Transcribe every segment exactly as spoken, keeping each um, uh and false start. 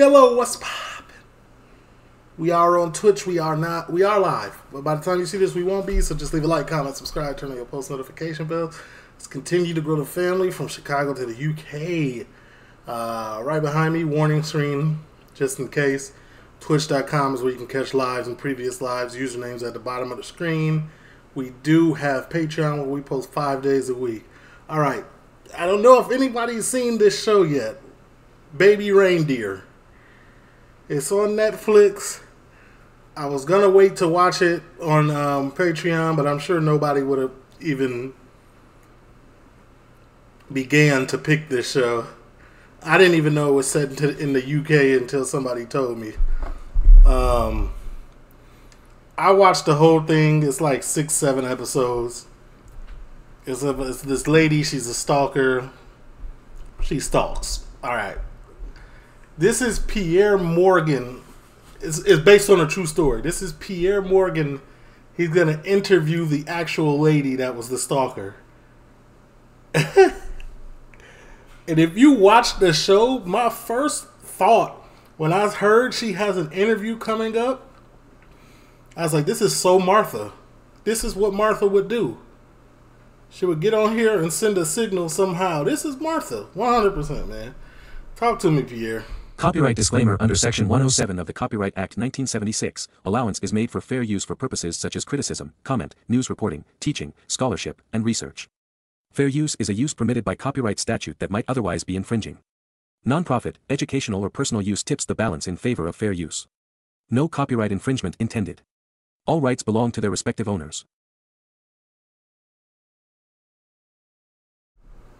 Hello, what's poppin'? We are on Twitch. We are not. We are live. But by the time you see this, we won't be. So just leave a like, comment, subscribe, turn on your post notification bells. Let's continue to grow the family from Chicago to the U K. Uh, right behind me, warning screen, just in case. Twitch dot com is where you can catch lives and previous lives. Usernames at the bottom of the screen. We do have Patreon where we post five days a week. All right. I don't know if anybody's seen this show yet. Baby Reindeer. It's on Netflix. I was going to wait to watch it on um, Patreon, but I'm sure nobody would have even began to pick this show. I didn't even know it was set in the U K until somebody told me. Um, I watched the whole thing. It's like six, seven episodes. It's, a, it's this lady. She's a stalker. She stalks. All right. This is Pierre Morgan. It's, it's based on a true story. This is Pierre Morgan. He's going to interview the actual lady that was the stalker. And if you watch the show, my first thought when I heard she has an interview coming up, I was like, this is so Martha. This is what Martha would do. She would get on here and send a signal somehow. This is Martha. one hundred percent, man. Talk to me, Pierre. Copyright disclaimer under Section one oh seven of the Copyright Act nineteen seventy-six. Allowance is made for fair use for purposes such as criticism, comment, news reporting, teaching, scholarship, and research. Fair use is a use permitted by copyright statute that might otherwise be infringing. Nonprofit, educational, or personal use tips the balance in favor of fair use. No copyright infringement intended. All rights belong to their respective owners.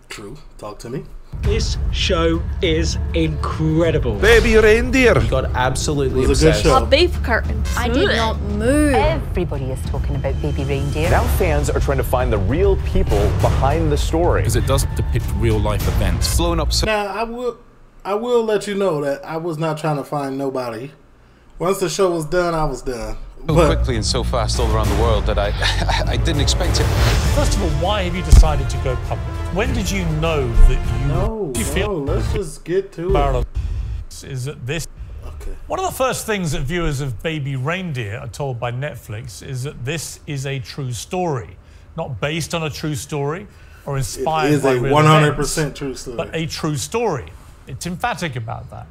True. Talk to me. This show is incredible. Baby Reindeer. He got absolutely obsessed. A beef curtain. I did not move. Everybody is talking about Baby Reindeer. Now fans are trying to find the real people behind the story, because it doesn't depict real life events. Blown up. So now I will, I will let you know that I was not trying to find nobody. Once the show was done, I was done. So but, quickly and so fast all around the world that I, I I didn't expect it. First of all, why have you decided to go public? When did you know that you... No, you no, feel let's just get to it. Is that this... Okay. One of the first things that viewers of Baby Reindeer are told by Netflix is that this is a true story. Not based on a true story or inspired it by real events. It is a one hundred percent true story. But a true story. It's emphatic about that.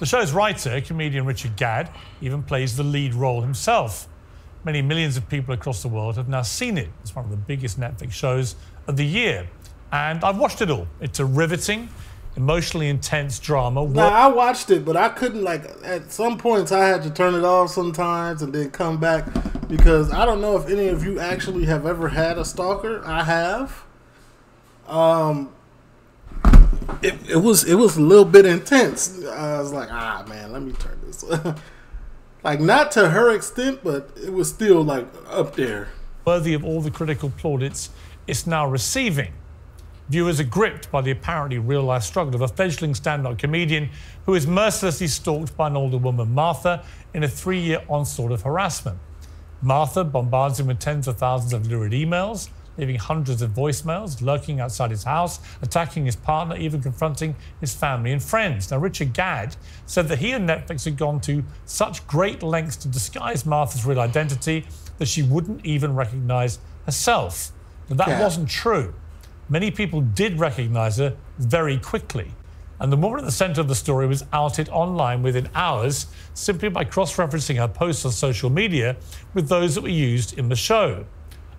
The show's writer, comedian Richard Gadd, even plays the lead role himself. Many millions of people across the world have now seen it. It's one of the biggest Netflix shows of the year. And I've watched it all. It's a riveting, emotionally intense drama. Now, I watched it, but I couldn't, like, at some points I had to turn it off sometimes and then come back, because I don't know if any of you actually have ever had a stalker. I have. Um... It, it was it was a little bit intense. I was like, ah, man, let me turn this. Like, not to her extent, but it was still, like, up there. Worthy of all the critical plaudits it's now receiving. Viewers are gripped by the apparently real-life struggle of a fledgling stand-up comedian who is mercilessly stalked by an older woman, Martha, in a three-year onslaught of harassment. Martha bombards him with tens of thousands of lurid emails, leaving hundreds of voicemails, lurking outside his house, attacking his partner, even confronting his family and friends. Now, Richard Gadd said that he and Netflix had gone to such great lengths to disguise Martha's real identity that she wouldn't even recognize herself. But that yeah. wasn't true. Many people did recognize her very quickly. And the woman at the center of the story was outed online within hours simply by cross-referencing her posts on social media with those that were used in the show.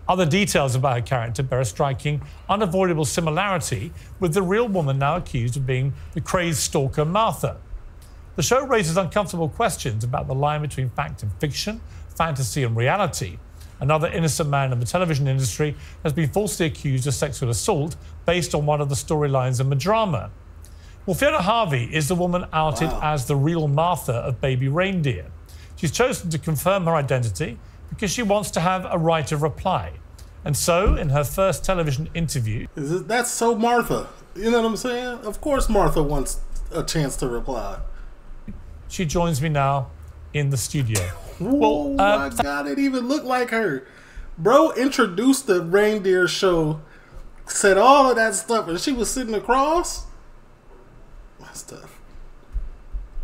Other details about her character bear a striking, unavoidable similarity with the real woman now accused of being the crazed stalker Martha. The show raises uncomfortable questions about the line between fact and fiction, fantasy and reality. Another innocent man in the television industry has been falsely accused of sexual assault based on one of the storylines in the drama. Well, Fiona Harvey is the woman outed wow. as the real Martha of Baby Reindeer. She's chosen to confirm her identity because she wants to have a right of reply. And so, in her first television interview... That's so Martha. You know what I'm saying? Of course Martha wants a chance to reply. She joins me now in the studio. Oh, well, uh, my God, it even looked like her. Bro introduced the reindeer show, said all of that stuff, and she was sitting across. That's tough.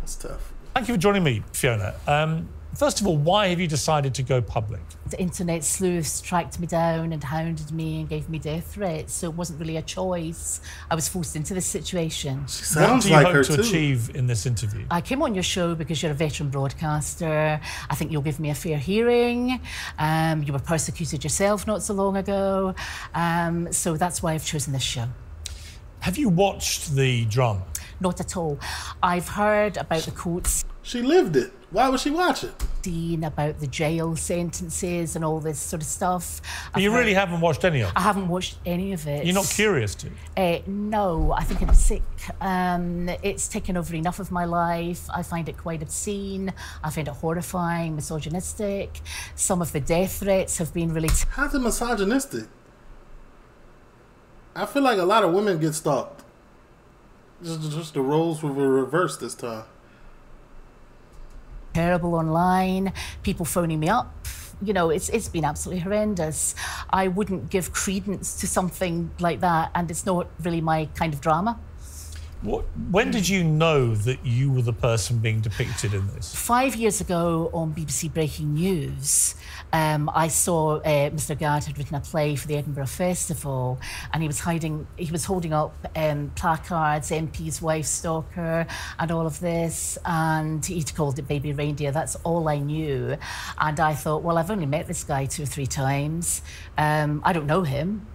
It's tough. Thank you for joining me, Fiona. Um, first of all, why have you decided to go public? The internet sleuths tracked me down and hounded me and gave me death threats, so it wasn't really a choice. I was forced into this situation. She sounds like her too. What do you hope to achieve in this interview? I came on your show because you're a veteran broadcaster. I think you'll give me a fair hearing. Um, you were persecuted yourself not so long ago. Um, so that's why I've chosen this show. Have you watched the drama? Not at all. I've heard about the courts. She lived it. Why would she watch it? Dean about the jail sentences and all this sort of stuff. But you really haven't watched any of it? I haven't watched any of it. You're not curious to? Uh, no, I think I'm sick. Um, it's taken over enough of my life. I find it quite obscene. I find it horrifying, misogynistic. Some of the death threats have been really... How's it misogynistic? I feel like a lot of women get stalked. Just, just the roles were reversed this time. Terrible online, people phoning me up. You know, it's it's been absolutely horrendous. I wouldn't give credence to something like that, and it's not really my kind of drama. What, when did you know that you were the person being depicted in this? Five years ago on B B C Breaking News, um, I saw uh, Mister Gadd had written a play for the Edinburgh Festival, and he was hiding, he was holding up um, placards, M P's wife stalker, and all of this, and he'd called it Baby Reindeer. That's all I knew, and I thought, well, I've only met this guy two or three times. Um, I don't know him,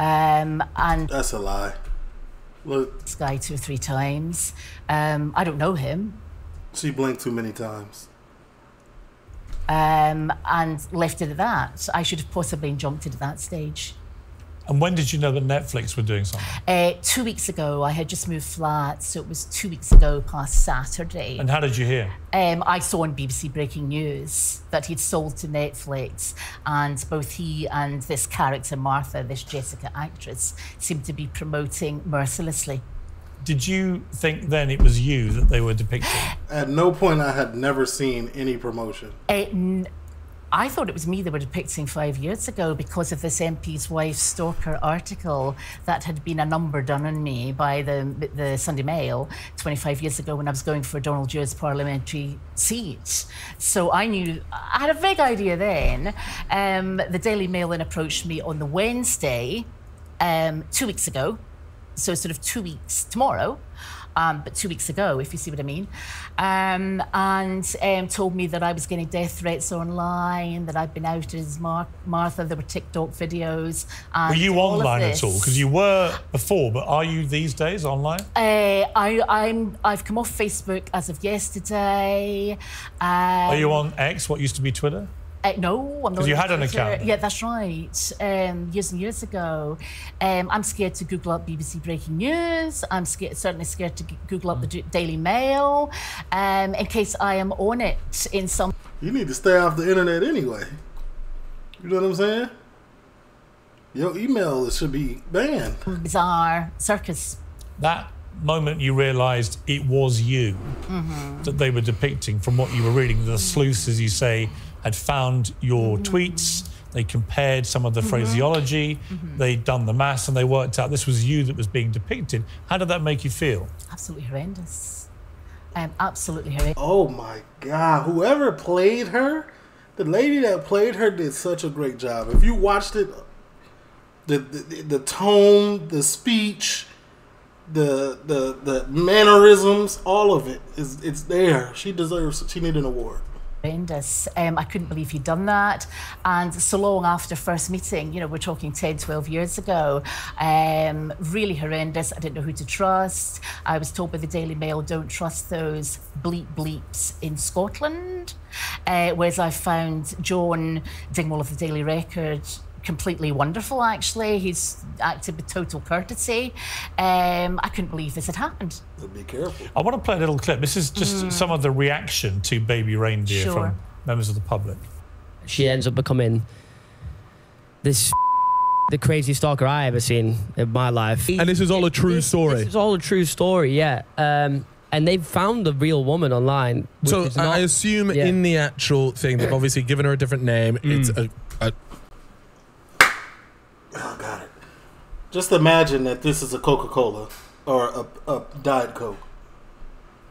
um, and that's a lie. Look. This guy two or three times. Um, I don't know him. She blinked too many times. Um, and left it at that. I should have possibly jumped it at that stage. And when did you know that Netflix were doing something? Uh, two weeks ago. I had just moved flat, so it was two weeks ago past Saturday. And how did you hear? Um, I saw on B B C Breaking News that he'd sold to Netflix, and both he and this character, Martha, this Jessica actress, seemed to be promoting mercilessly. Did you think then it was you that they were depicting? At no point I had never seen any promotion. Uh, I thought it was me they were depicting five years ago because of this M P's wife stalker article that had been a number done on me by the, the Sunday Mail twenty-five years ago when I was going for Donald Dewar's parliamentary seat. So I knew, I had a vague idea then. Um, the Daily Mail then approached me on the Wednesday, um, two weeks ago, so sort of two weeks tomorrow. Um, but two weeks ago, if you see what I mean, um, and um, told me that I was getting death threats online, that I'd been outed as Mar Martha. There were TikTok videos. And were you online at all? Because you were before, but are you these days online? Uh, I, I'm. I've come off Facebook as of yesterday. Um, are you on X? What used to be Twitter? Uh, no, I'm not. Because you had an account. Yeah, that's right. Um, years and years ago. Um, I'm scared to Google up B B C Breaking News. I'm scared, certainly scared to Google up mm. the Daily Mail um, in case I am on it in some... You need to stay off the internet anyway. You know what I'm saying? Your email should be banned. Bizarre circus. That moment you realised it was you mm-hmm. that they were depicting from what you were reading. The sleuths, as you say, had found your mm-hmm. tweets, they compared some of the mm-hmm. phraseology, mm-hmm. they'd done the maths, and they worked out this was you that was being depicted. How did that make you feel? Absolutely horrendous. Um, absolutely horrendous. Oh my God, whoever played her, the lady that played her did such a great job. If you watched it, the, the, the tone, the speech, the, the, the mannerisms, all of it, is it's there. She deserves, she needed an award. Horrendous. Um, I couldn't believe he'd done that, and so long after first meeting, you know, we're talking ten, twelve years ago, um, really horrendous. I didn't know who to trust. I was told by the Daily Mail, don't trust those bleep bleeps in Scotland, uh, whereas I found John Dingwall of the Daily Record completely wonderful, actually. He's acted with total courtesy. Um, I couldn't believe this had happened. Be careful. I want to play a little clip. This is just mm. some of the reaction to Baby Reindeer sure. from members of the public. She ends up becoming this the craziest stalker I ever seen in my life. And this is all a true this, story. This is all a true story, yeah. Um, and they've found the real woman online. So not, I assume yeah. in the actual thing, they've obviously given her a different name. Mm. It's a... a Oh, got it. Just imagine that this is a Coca-Cola or a, a Diet Coke.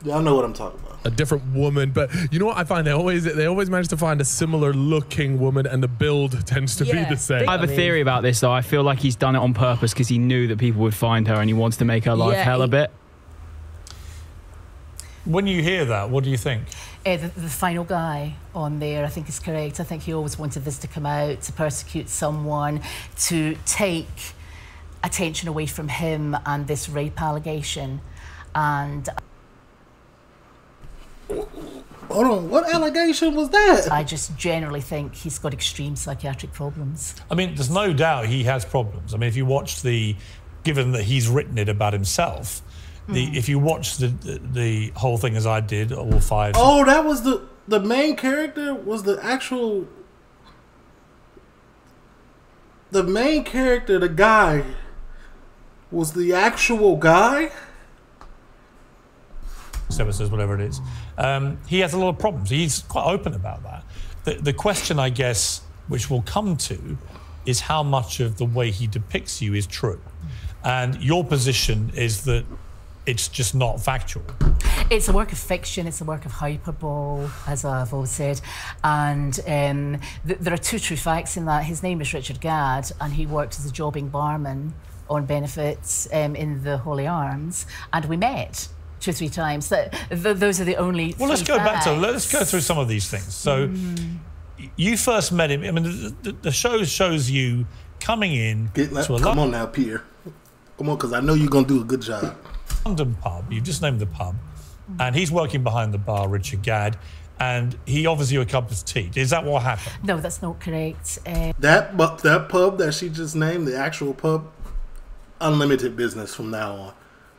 Yeah, I know what I'm talking about. A different woman, but you know what I find? They always they always manage to find a similar looking woman, and the build tends to yeah, be the same. I have a theory about this, though. I feel like he's done it on purpose because he knew that people would find her, and he wants to make her life yeah, hell a bit. When you hear that, what do you think? Uh, the, the final guy on there, I think, is correct. I think he always wanted this to come out, to persecute someone, to take attention away from him and this rape allegation. And... Hold on, what allegation was that? I just generally think he's got extreme psychiatric problems. I mean, there's no doubt he has problems. I mean, if you watch the... Given that he's written it about himself, the, mm. if you watch the, the the whole thing as I did, all five. Oh, that was the the main character was the actual the main character. The guy was the actual guy. Services, whatever it is, um, he has a lot of problems. He's quite open about that. The the question, I guess, which we'll come to, is how much of the way he depicts you is true, and your position is that it's just not factual. It's a work of fiction, it's a work of hyperbole, as I've always said, and um, th there are two true facts in that. His name is Richard Gadd, and he worked as a jobbing barman on benefits um, in the Hawley Arms, and we met two or three times. So th those are the only Well, let's go facts. back to, let's go through some of these things. So mm. you first met him, I mean, the, the, the show shows you coming in. Get, let, to a come on now, Peter. Come on, because I know you're going to do a good job. London pub, you've just named the pub, and he's working behind the bar, Richard Gadd, and he offers you a cup of tea. Is that what happened? No, that's not correct. Uh, that, but that pub that she just named, the actual pub, unlimited business from now on.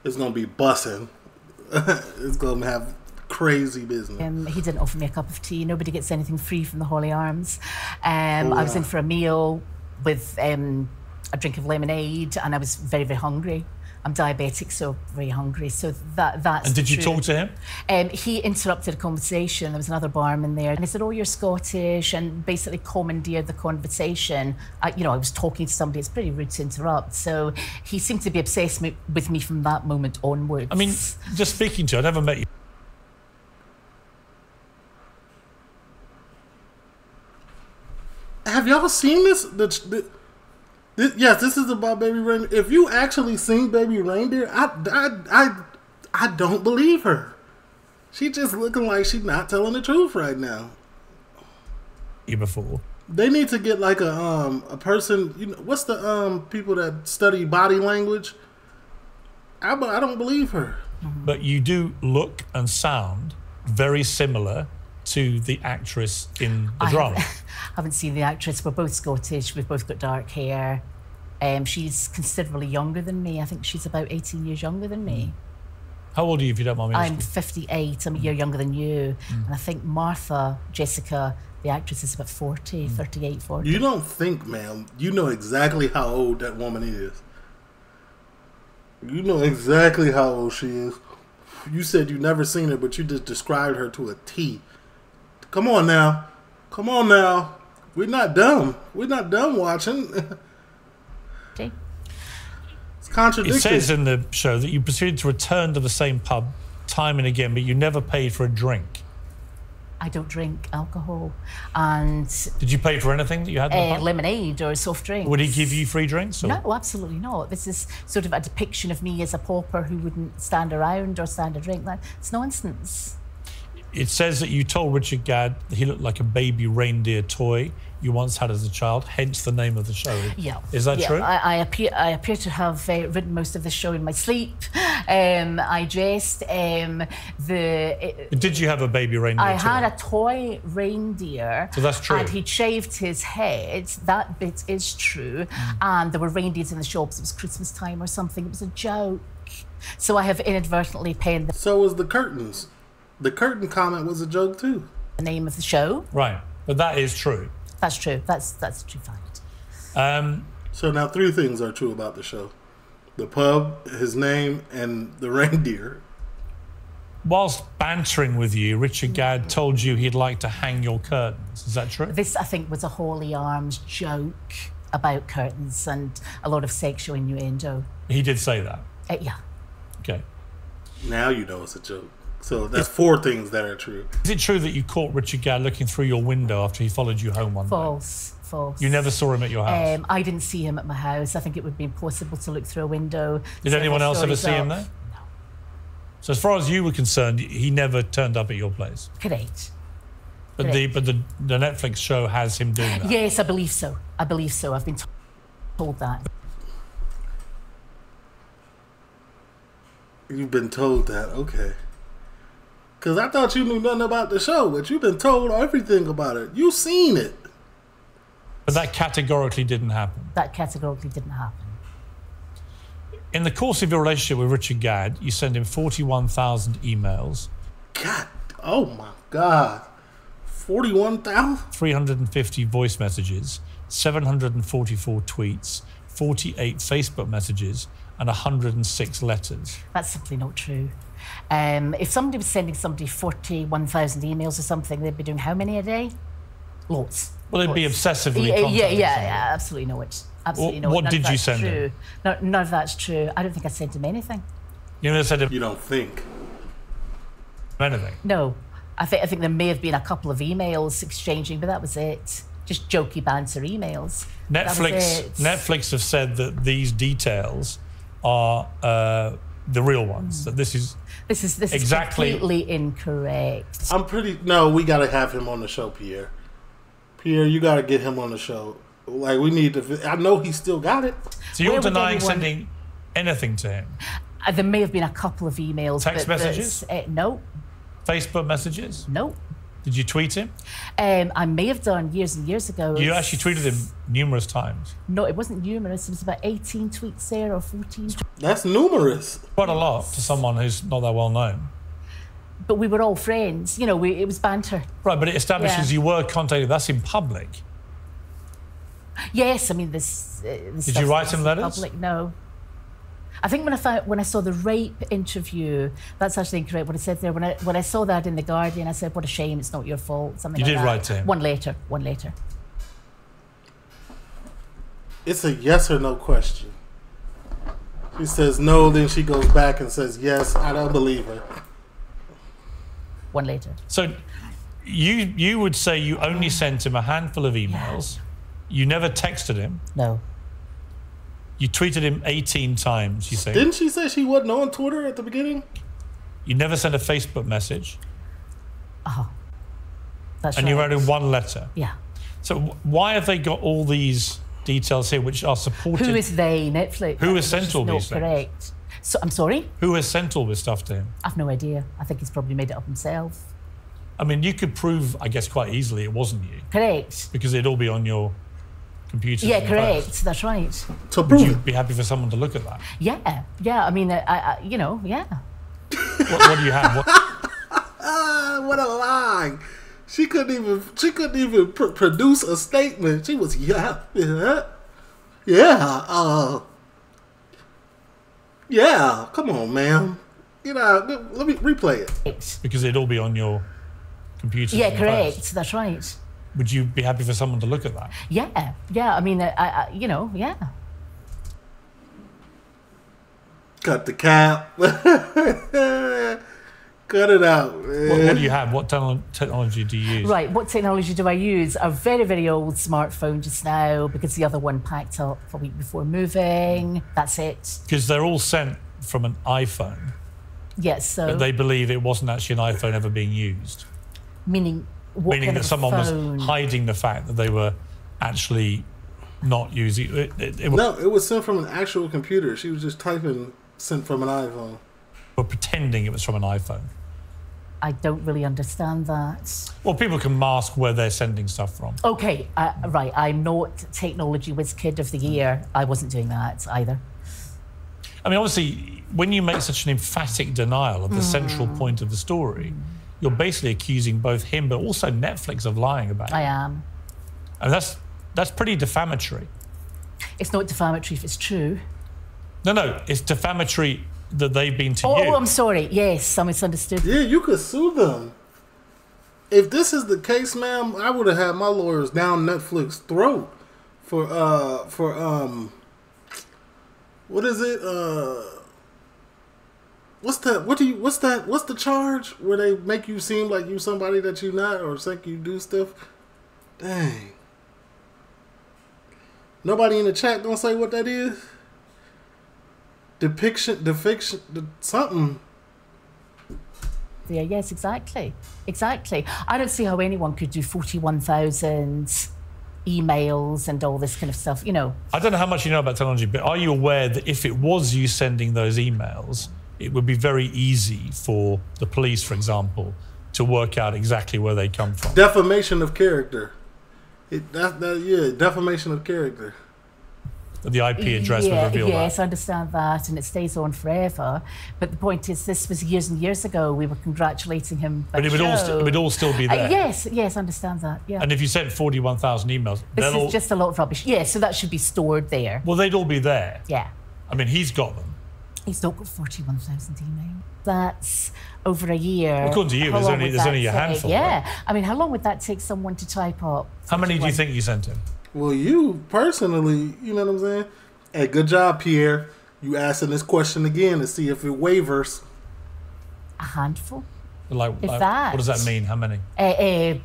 It's going to be bussing. It's going to have crazy business. Um, he didn't offer me a cup of tea. Nobody gets anything free from the Hawley Arms. Um, oh, I was in for a meal with um, a drink of lemonade, and I was very, very hungry. I'm diabetic, so very hungry. So that that's. And did you talk to him? Um, he interrupted a conversation. There was another barman there, and he said, "Oh, you're Scottish," and basically commandeered the conversation. I, you know, I was talking to somebody. It's pretty rude to interrupt. So he seemed to be obsessed me, with me from that moment onwards. I mean, just speaking to you, I never met you. Have y'all seen this? The, the, This, yes, this is about Baby Reindeer. If you actually seen Baby Reindeer, I, I, I, I don't believe her. She just looking like she's not telling the truth right now. You before. They need to get like a um a person. You know what's the um people that study body language? I but I don't believe her. But you do look and sound very similar to the actress in the I drama. Haven't, haven't seen the actress. We're both Scottish. We've both got dark hair. Um, she's considerably younger than me. I think she's about eighteen years younger than me. How old are you, if you don't mind me asking? I'm fifty-eight. I'm a year younger than you. Mm. And I think Martha, Jessica, the actress, is about forty, mm. thirty-eight, forty. You don't think, ma'am. You know exactly how old that woman is. You know exactly how old she is. You said you never seen her, but you just described her to a T. Come on now. Come on now. We're not dumb. We're not dumb watching. Okay. It's contradictory. It says in the show that you proceeded to return to the same pub time and again, but you never paid for a drink. I don't drink alcohol. And did you pay for anything that you had? Uh, lemonade or soft drinks. Would he give you free drinks? Or? No, absolutely not. This is sort of a depiction of me as a pauper who wouldn't stand around or stand a drink. It's nonsense. It says that you told Richard Gadd that he looked like a baby reindeer toy you once had as a child, hence the name of the show. Yeah. Is that yeah. true? I, I, appear, I appear to have uh, written most of the show in my sleep. Um, I dressed um, the... It, Did you have a baby reindeer I toy? had a toy reindeer. So that's true. And he shaved his head. That bit is true. Mm. And there were reindeers in the shops. It was Christmas time or something. It was a joke. So I have inadvertently penned... The so was the curtains. The curtain comment was a joke too. The name of the show, right? But that is true. That's true. That's that's a true fact. Um, so now three things are true about the show: the pub, his name, and the reindeer. Whilst bantering with you, Richard Gadd told you he'd like to hang your curtains. Is that true? This, I think, was a Hawley Arms joke about curtains and a lot of sexual innuendo. He did say that. Uh, yeah. Okay. Now you know it's a joke. So that's four things that are true. Is it true that you caught Richard Gadd looking through your window after he followed you home one False. Day? False, false. You never saw him at your house? Um, I didn't see him at my house. I think it would be impossible to look through a window. Did anyone else ever see him there? No. So as far as you were concerned, he never turned up at your place? Correct. But, Correct. The, but the, the Netflix show has him doing that? Yes, I believe so. I believe so. I've been told that. You've been told that, okay. Because I thought you knew nothing about the show, but you've been told everything about it. You've seen it. But that categorically didn't happen. That categorically didn't happen. In the course of your relationship with Richard Gadd, you sent him forty-one thousand emails. God, oh my God. forty-one thousand? three hundred fifty voice messages, seven hundred forty-four tweets, forty-eight Facebook messages, and one hundred six letters. That's simply not true. Um, if somebody was sending somebody forty-one thousand emails or something, they'd be doing how many a day? Lots. Well, they'd Lots. be obsessively yeah, contacting. Yeah, yeah, yeah, absolutely not. Absolutely well, not. What none did you send true. him? No, none of that's true. I don't think I sent him anything. You never sent him? You don't think? Anything? No. I think, I think there may have been a couple of emails exchanging, but that was it. Just jokey banter emails. Netflix, Netflix have said that these details are uh, the real ones. Mm. That this is this is this exactly is completely incorrect. I'm pretty no. We got to have him on the show, Pierre. Pierre, you got to get him on the show. Like we need to. I know he still got it. So you're denying anyone... sending anything to him? Uh, there may have been a couple of emails. Text but messages? Uh, no. Facebook messages? No. Did you tweet him? Um, I may have done years and years ago. You actually tweeted him numerous times. No, it wasn't numerous. It was about eighteen tweets there or fourteen. That's numerous. Quite a lot to someone who's not that well known. But we were all friends. You know, we, it was banter. Right, but it establishes yeah. you were contacted. That's in public. Yes, I mean, this... Uh, this Did you write him letters? Public, no. I think when I found, when I saw the rape interview, that's actually incorrect what I said there. When I when I saw that in The Guardian, I said, "What a shame! It's not your fault." Something you like did that. Write to him. One later. One later. It's a yes or no question. She says no, then she goes back and says yes. I don't believe her. One later. So, you you would say you only sent him a handful of emails. Yeah. You never texted him. No. You tweeted him eighteen times, you say. Didn't she say she wasn't on Twitter at the beginning? You never sent a Facebook message. Oh, that's and right. And you wrote in one letter. Yeah. So why have they got all these details here which are supported? Who is they, Netflix? Who has sent all these things? Correct. So, I'm sorry? Who has sent all this stuff to him? I've no idea. I think he's probably made it up himself. I mean, you could prove, I guess, quite easily it wasn't you. Correct. Because it'd all be on your... Computers yeah, correct. Both. That's right. So would you be happy for someone to look at that? Yeah, yeah. I mean, I, I, you know, yeah. what, what do you have? What, what a lie! She couldn't even. She couldn't even pr produce a statement. She was yeah, yeah, yeah. Uh, yeah. Come on, ma'am. You know, let me replay it. Because it'd all be on your computer. Yeah, correct. Both. That's right. Would you be happy for someone to look at that? Yeah, yeah. I mean, I, I, you know, yeah. Cut the cap. Cut it out, man. What, what do you have? What te technology do you use? Right, what technology do I use? A very, very old smartphone just now because the other one packed up a week before moving. That's it. Because they're all sent from an iPhone. Yes, so... But they believe it wasn't actually an iPhone ever being used. Meaning... What Meaning kind that someone phone? was hiding the fact that they were actually not using it. it, it was, no, it was sent from an actual computer. She was just typing sent from an iPhone. Or pretending it was from an iPhone. I don't really understand that. Well, people can mask where they're sending stuff from. OK, uh, right. I'm not Technology Whiz Kid of the Year. I wasn't doing that either. I mean, obviously, when you make such an emphatic denial of the mm. central point of the story, you're basically accusing both him but also Netflix of lying about it. I am. And that's that's pretty defamatory. It's not defamatory if it's true. No, no, it's defamatory that they've been to oh, you. Oh, I'm sorry. Yes, I misunderstood. Yeah, you could sue them. If this is the case, ma'am, I would have had my lawyers down Netflix's throat for uh for um what is it? Uh what's the what do you what's that what's the charge where they make you seem like you somebody that you not, or think you do stuff? Dang. Nobody in the chat gonna say what that is. Depiction, depiction, de something. Yeah. Yes. Exactly. Exactly. I don't see how anyone could do forty-one thousand emails and all this kind of stuff. You know. I don't know how much you know about technology, but are you aware that if it was you sending those emails, it would be very easy for the police, for example, to work out exactly where they come from? Defamation of character. It, that, that, yeah, defamation of character. The I P address yeah, would reveal yes, that. Yes, I understand that, and it stays on forever. But the point is, this was years and years ago. We were congratulating him. But it would, all it would all still be there. Uh, yes, yes, I understand that, yeah. And if you sent forty-one thousand emails... This is all... just a lot of rubbish. Yeah, so that should be stored there. Well, they'd all be there. Yeah. I mean, he's got them. He's not got forty-one thousand emails. That's over a year. Well, according to you, there's only, there's only a handful. Yeah. Right? I mean, how long would that take someone to type up? How many do you think you sent him? Well, you personally, you know what I'm saying? Hey, good job, Pierre. You asking this question again to see if it wavers. A handful? Like, if like that, what does that mean? How many? Uh, uh,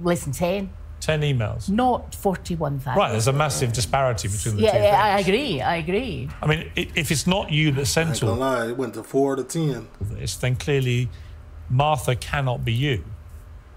less than ten. ten emails. Not forty-one thousand. Right, there's a massive disparity between the yeah, two. Yeah, I agree, I agree. I mean, it, if it's not you that sent all... I ain't gonna lie, it went to four out of ten. This, then clearly Martha cannot be you.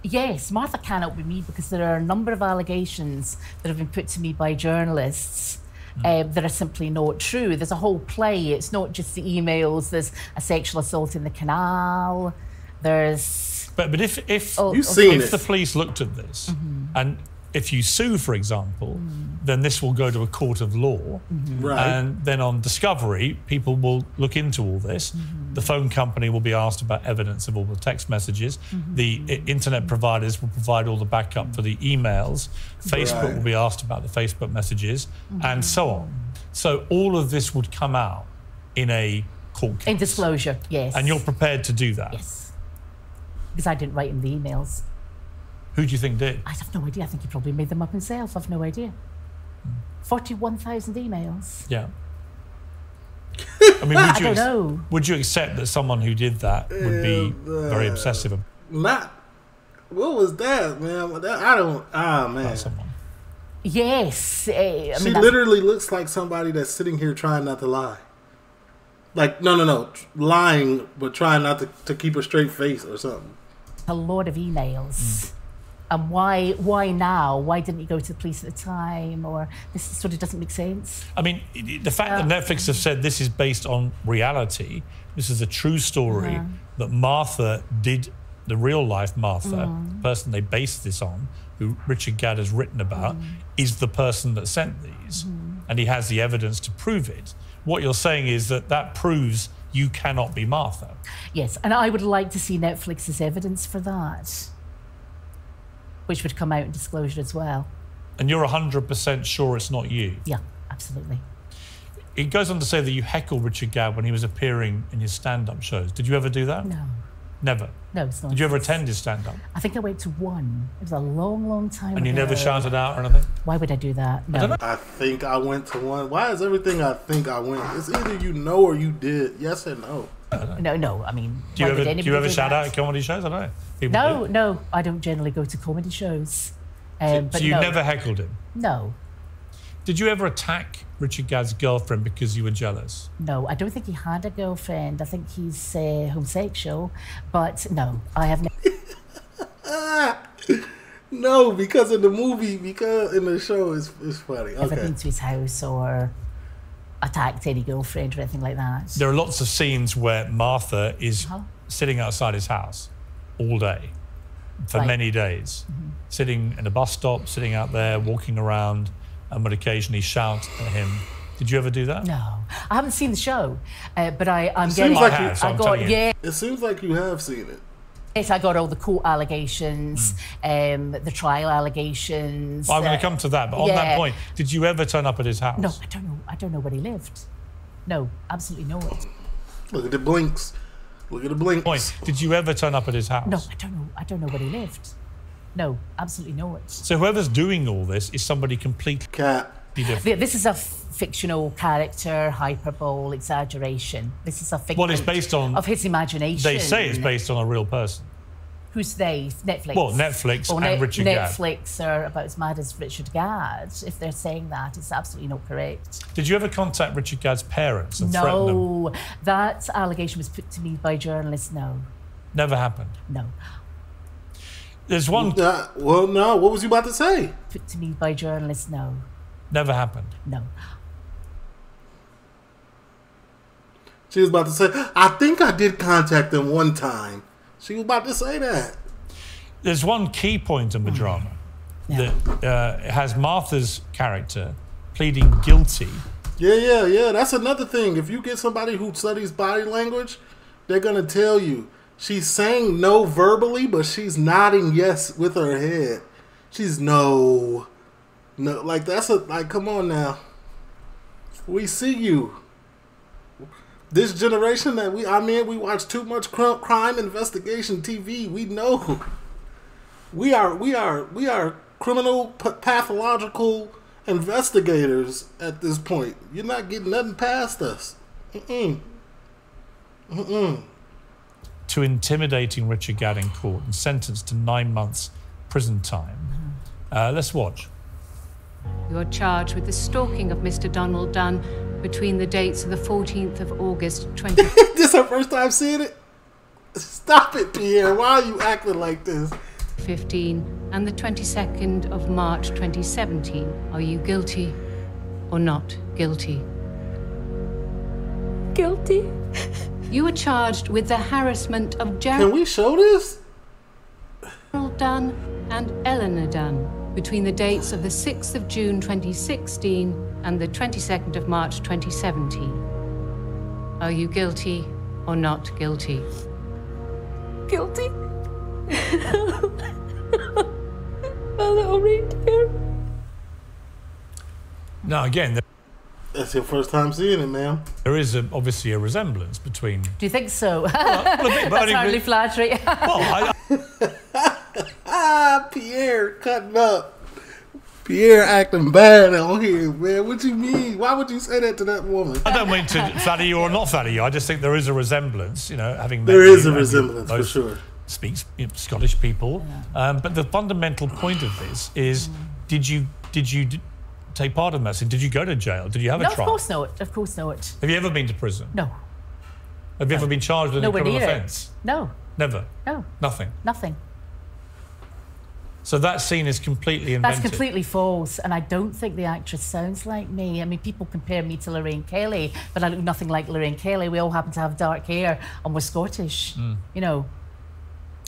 Yes, Martha cannot be me, because there are a number of allegations that have been put to me by journalists mm. uh, that are simply not true. There's a whole play. It's not just the emails. There's a sexual assault in the canal. There's... But, but if, if, oh, if, if the police looked at this... Mm-hmm. And if you sue, for example, mm. then this will go to a court of law. Mm-hmm. Right. And then on discovery, people will look into all this. Mm-hmm. The phone company will be asked about evidence of all the text messages. Mm-hmm. The internet providers will provide all the backup mm-hmm. for the emails. Facebook right. will be asked about the Facebook messages mm-hmm. and so on. So all of this would come out in a court case. In disclosure, yes. And you're prepared to do that? Yes, because I didn't write in the emails. Who do you think did? I have no idea. I think he probably made them up himself. I've no idea. Mm. forty-one thousand emails. Yeah. I mean, would you I don't know. Would you accept that someone who did that would be uh, very obsessive? Not. What was that, man? That, I don't. Ah, man. Not someone. Yes. Uh, I she mean, literally looks like somebody that's sitting here trying not to lie. Like, no, no, no. Lying, but trying not to, to keep a straight face or something. A lot of emails. Mm. And why, why now? Why didn't he go to the police at the time? Or this sort of doesn't make sense. I mean, the fact uh, that Netflix have said this is based on reality, this is a true story yeah. that Martha did, the real-life Martha, mm. the person they based this on, who Richard Gadd has written about, mm. is the person that sent these. Mm. And he has the evidence to prove it. What you're saying is that that proves you cannot be Martha. Yes, and I would like to see Netflix's evidence for that, which would come out in disclosure as well. And you're one hundred percent sure it's not you? Yeah, absolutely. It goes on to say that you heckled Richard Gadd when he was appearing in his stand-up shows. Did you ever do that? No. Never? No, it's not. Did you ever attend his stand-up? I think I went to one. It was a long, long time ago. And you never shouted out or anything? Why would I do that? No. I don't know. I think I went to one. Why is everything I think I went? It's either you know or you did. Yes and no. No, no, I mean... Do you ever, do you ever shout out at comedy shows? I don't know. People no, do. no, I don't generally go to comedy shows. Um, so but you no. never heckled him? No. Did you ever attack Richard Gadd's girlfriend because you were jealous? No, I don't think he had a girlfriend. I think he's uh, homosexual, but no, I have never... No, because in the movie, because in the show, it's, it's funny. Okay. Never been to his house or... attacked any girlfriend or anything like that. There are lots of scenes where Martha is uh-huh. sitting outside his house all day, for right. many days, mm-hmm. sitting in a bus stop, sitting out there, walking around, and would occasionally shout at him. Did you ever do that? No. I haven't seen the show, uh, but I, I'm it getting... Seems like I have, you, so I I'm got, yeah. It seems like you have seen it. Yes, I got all the court allegations, mm. um, the trial allegations. Well, I'm uh, going to come to that, but on yeah. that point, did you ever turn up at his house? No, I don't know. I don't know where he lived. No, absolutely no. Look at the blinks. Look at the blinks. Point. Did you ever turn up at his house? No, I don't know. I don't know where he lived. No, absolutely no. So whoever is doing all this is somebody completely Cat. different. This is a fictional character, hyperbole, exaggeration. This is a fiction. Well, it's based on... Of his imagination. They say it's based on a real person. Who's they? Netflix. Well, Netflix or and ne Richard Gadd. Netflix are about as mad as Richard Gadd. If they're saying that, it's absolutely not correct. Did you ever contact Richard Gadd's parents and no, threaten them? No, that allegation was put to me by journalists, no. Never happened? No. There's one... Uh, well, no, what was you about to say? Put to me by journalists, no. Never happened? No. She was about to say, I think I did contact them one time. She was about to say that. There's one key point in the drama yeah. that uh, has Martha's character pleading guilty. Yeah, yeah, yeah. That's another thing. If you get somebody who studies body language, they're going to tell you she's saying no verbally, but she's nodding yes with her head. She's no. No, like, that's a, like, come on now. We see you. This generation that we, I mean, we watch too much crime investigation T V. We know. We are, we are, we are criminal pathological investigators at this point. You're not getting nothing past us. Mm-mm. Mm-mm. To intimidating Richard Gadd in court and sentenced to nine months prison time. Uh, let's watch. You are charged with the stalking of Mister Donald Dunn between the dates of the fourteenth of August, twenty. This her first time seeing it? Stop it, Pierre. Why are you acting like this? fifteen and the twenty-second of March, twenty seventeen. Are you guilty or not guilty? Guilty? You are charged with the harassment of Gerald. Can we show this? Donald Dunn and Eleanor Dunn. Between the dates of the sixth of June twenty sixteen and the twenty-second of March twenty seventeen. Are you guilty or not guilty? Guilty? My little reindeer. Now again, that's your first time seeing it, ma'am. There is a, obviously a resemblance between. Do you think so? Well, bit, that's hardly flattery. Well, I, I... Ah, Pierre cutting up. Pierre acting bad on here, man. What do you mean? Why would you say that to that woman? I don't mean to flatter you or not flatter you. I just think there is a resemblance, you know, having... There is a resemblance, for sure. Speaks you know, Scottish people. Yeah. Um, but the fundamental point of this is, did you did you take part in that? Did you go to jail? Did you have no, a trial? No, of course not. Of course not. Have you ever been to prison? No. Have you no. ever been charged with no, a criminal offence? No. Never? No. Nothing? Nothing. So that scene is completely invented. That's completely false, and I don't think the actress sounds like me. I mean, people compare me to Lorraine Kelly, but I look nothing like Lorraine Kelly. We all happen to have dark hair, and we're Scottish. Mm. You know,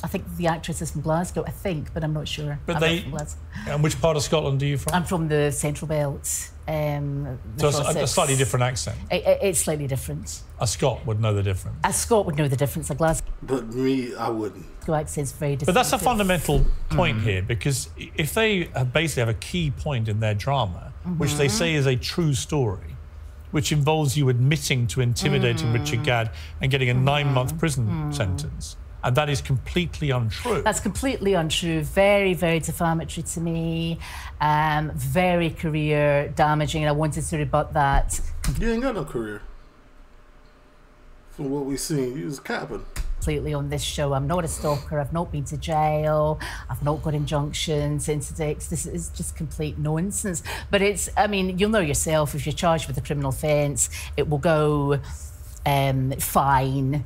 I think the actress is from Glasgow, I think, but I'm not sure. But I'm they, from Glasgow. And which part of Scotland are you from? I'm from the Central Belt. Um, the so it's a, a slightly different accent. It, it, it's slightly different. A Scot would know the difference. A Scot would know the difference. A Glasgow. But me, I wouldn't. Accent's very different. But that's a fundamental point mm. here, because if they basically have a key point in their drama, mm-hmm. which they say is a true story, which involves you admitting to intimidating mm. Richard Gadd and getting a mm. nine-month prison mm. sentence. And that is completely untrue. That's completely untrue. Very, very defamatory to me. Um, very career-damaging, and I wanted to rebut that. You ain't got no career. From what we've seen, you was capping. Completely on this show. I'm not a stalker. I've not been to jail. I've not got injunctions, interdicts. This is just complete nonsense. But it's, I mean, you'll know yourself, if you're charged with a criminal offence, it will go um, fine.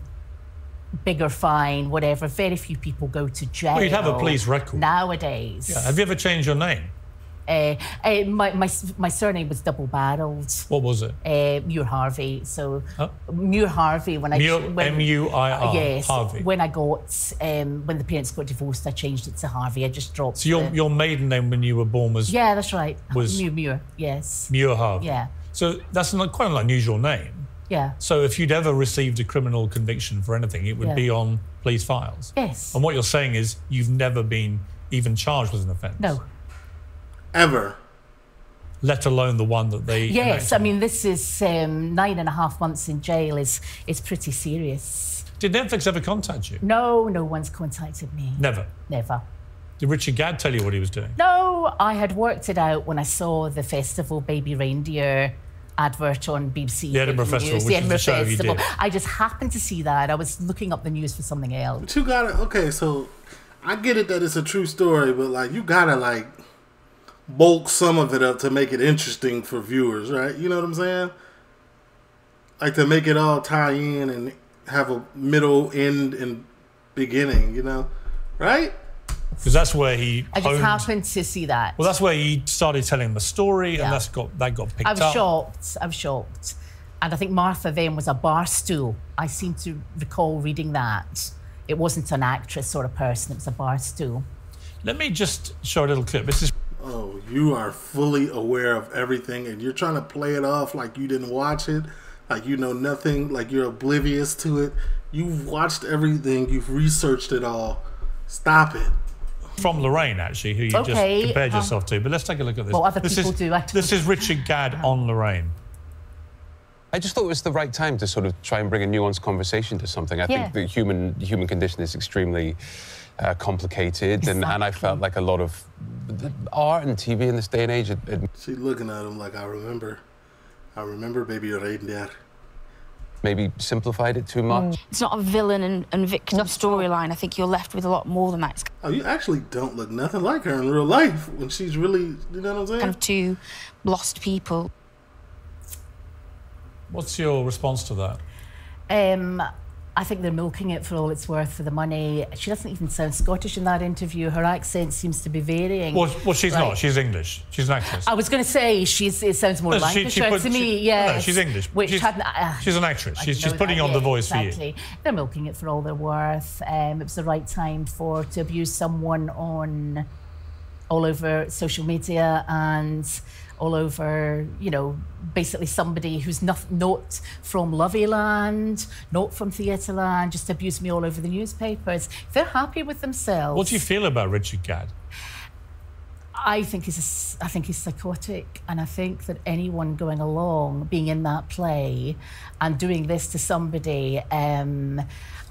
Bigger fine, whatever. Very few people go to jail. Well, you'd have a police record nowadays. Yeah. Have you ever changed your name? Uh, uh, my, my my surname was double-barreled. What was it? Uh, Muir Harvey. So huh? Muir Harvey. When Muir, I when, M U I R. Uh, yes. Harvey. When I got um, when the parents got divorced, I changed it to Harvey. I just dropped. So your the, your maiden name when you were born was yeah, that's right. Was Muir, Muir yes. Muir Harvey. Yeah. So that's not quite an unusual name. Yeah. So if you'd ever received a criminal conviction for anything, it would yeah. be on police files. Yes. And what you're saying is you've never been even charged with an offence. No. Ever. Let alone the one that they... Yes, I mean, this is um, nine and a half months in jail is, is pretty serious. Did Netflix ever contact you? No, no one's contacted me. Never? Never. Did Richard Gadd tell you what he was doing? No, I had worked it out when I saw the festival Baby Reindeer advert on B B C. The Edinburgh Festival. News, the Edinburgh Festival. I just happened to see that. I was looking up the news for something else. But you gotta, okay, so I get it that it's a true story, but like you gotta like bulk some of it up to make it interesting for viewers, right? You know what I'm saying? Like to make it all tie in and have a middle, end, and beginning, you know? Right? Because that's where he I just owned. happened to see that. Well, that's where he started telling the story, yeah. and that's got that got picked up. I was up. shocked. I was shocked. And I think Martha then was a bar stool. I seem to recall reading that. It wasn't an actress sort of person. It was a bar stool. Let me just show a little clip. This is... Oh, you are fully aware of everything, and you're trying to play it off like you didn't watch it, like you know nothing, like you're oblivious to it. You've watched everything. You've researched it all. Stop it. From Lorraine, actually, who you okay. just compared yourself um, to. But let's take a look at this. Well, other this people is, do. I this is Richard Gadd on Lorraine. I just thought it was the right time to sort of try and bring a nuanced conversation to something. I yeah. think the human human condition is extremely uh, complicated, exactly. and, and I felt like a lot of art and T V in this day and age. It, it She's looking at him like, I remember. I remember Baby Reindeer. Maybe simplified it too much. It's not a villain and, and victim no. storyline. I think you're left with a lot more than that. Oh, you actually don't look nothing like her in real life when she's really, you know what I'm saying? Kind of two lost people. What's your response to that? Um, I think they're milking it for all it's worth for the money. She doesn't even sound Scottish in that interview. Her accent seems to be varying. Well, well she's like, not. She's English. She's an actress. I was going to say, she's, it sounds more no, like she, she put, to me. She, yes. No, she's English. Which she's, hadn't, uh, she's an actress. She's, she's putting that, on yeah, the voice exactly. for you. They're milking it for all they're worth. Um, it was the right time for to abuse someone on all over social media and all over, you know, basically somebody who's not, not from Loveyland, not from Theatreland, just abused me all over the newspapers. They're happy with themselves. What do you feel about Richard Gadd? I think he's, a, I think he's psychotic, and I think that anyone going along, being in that play, and doing this to somebody, um,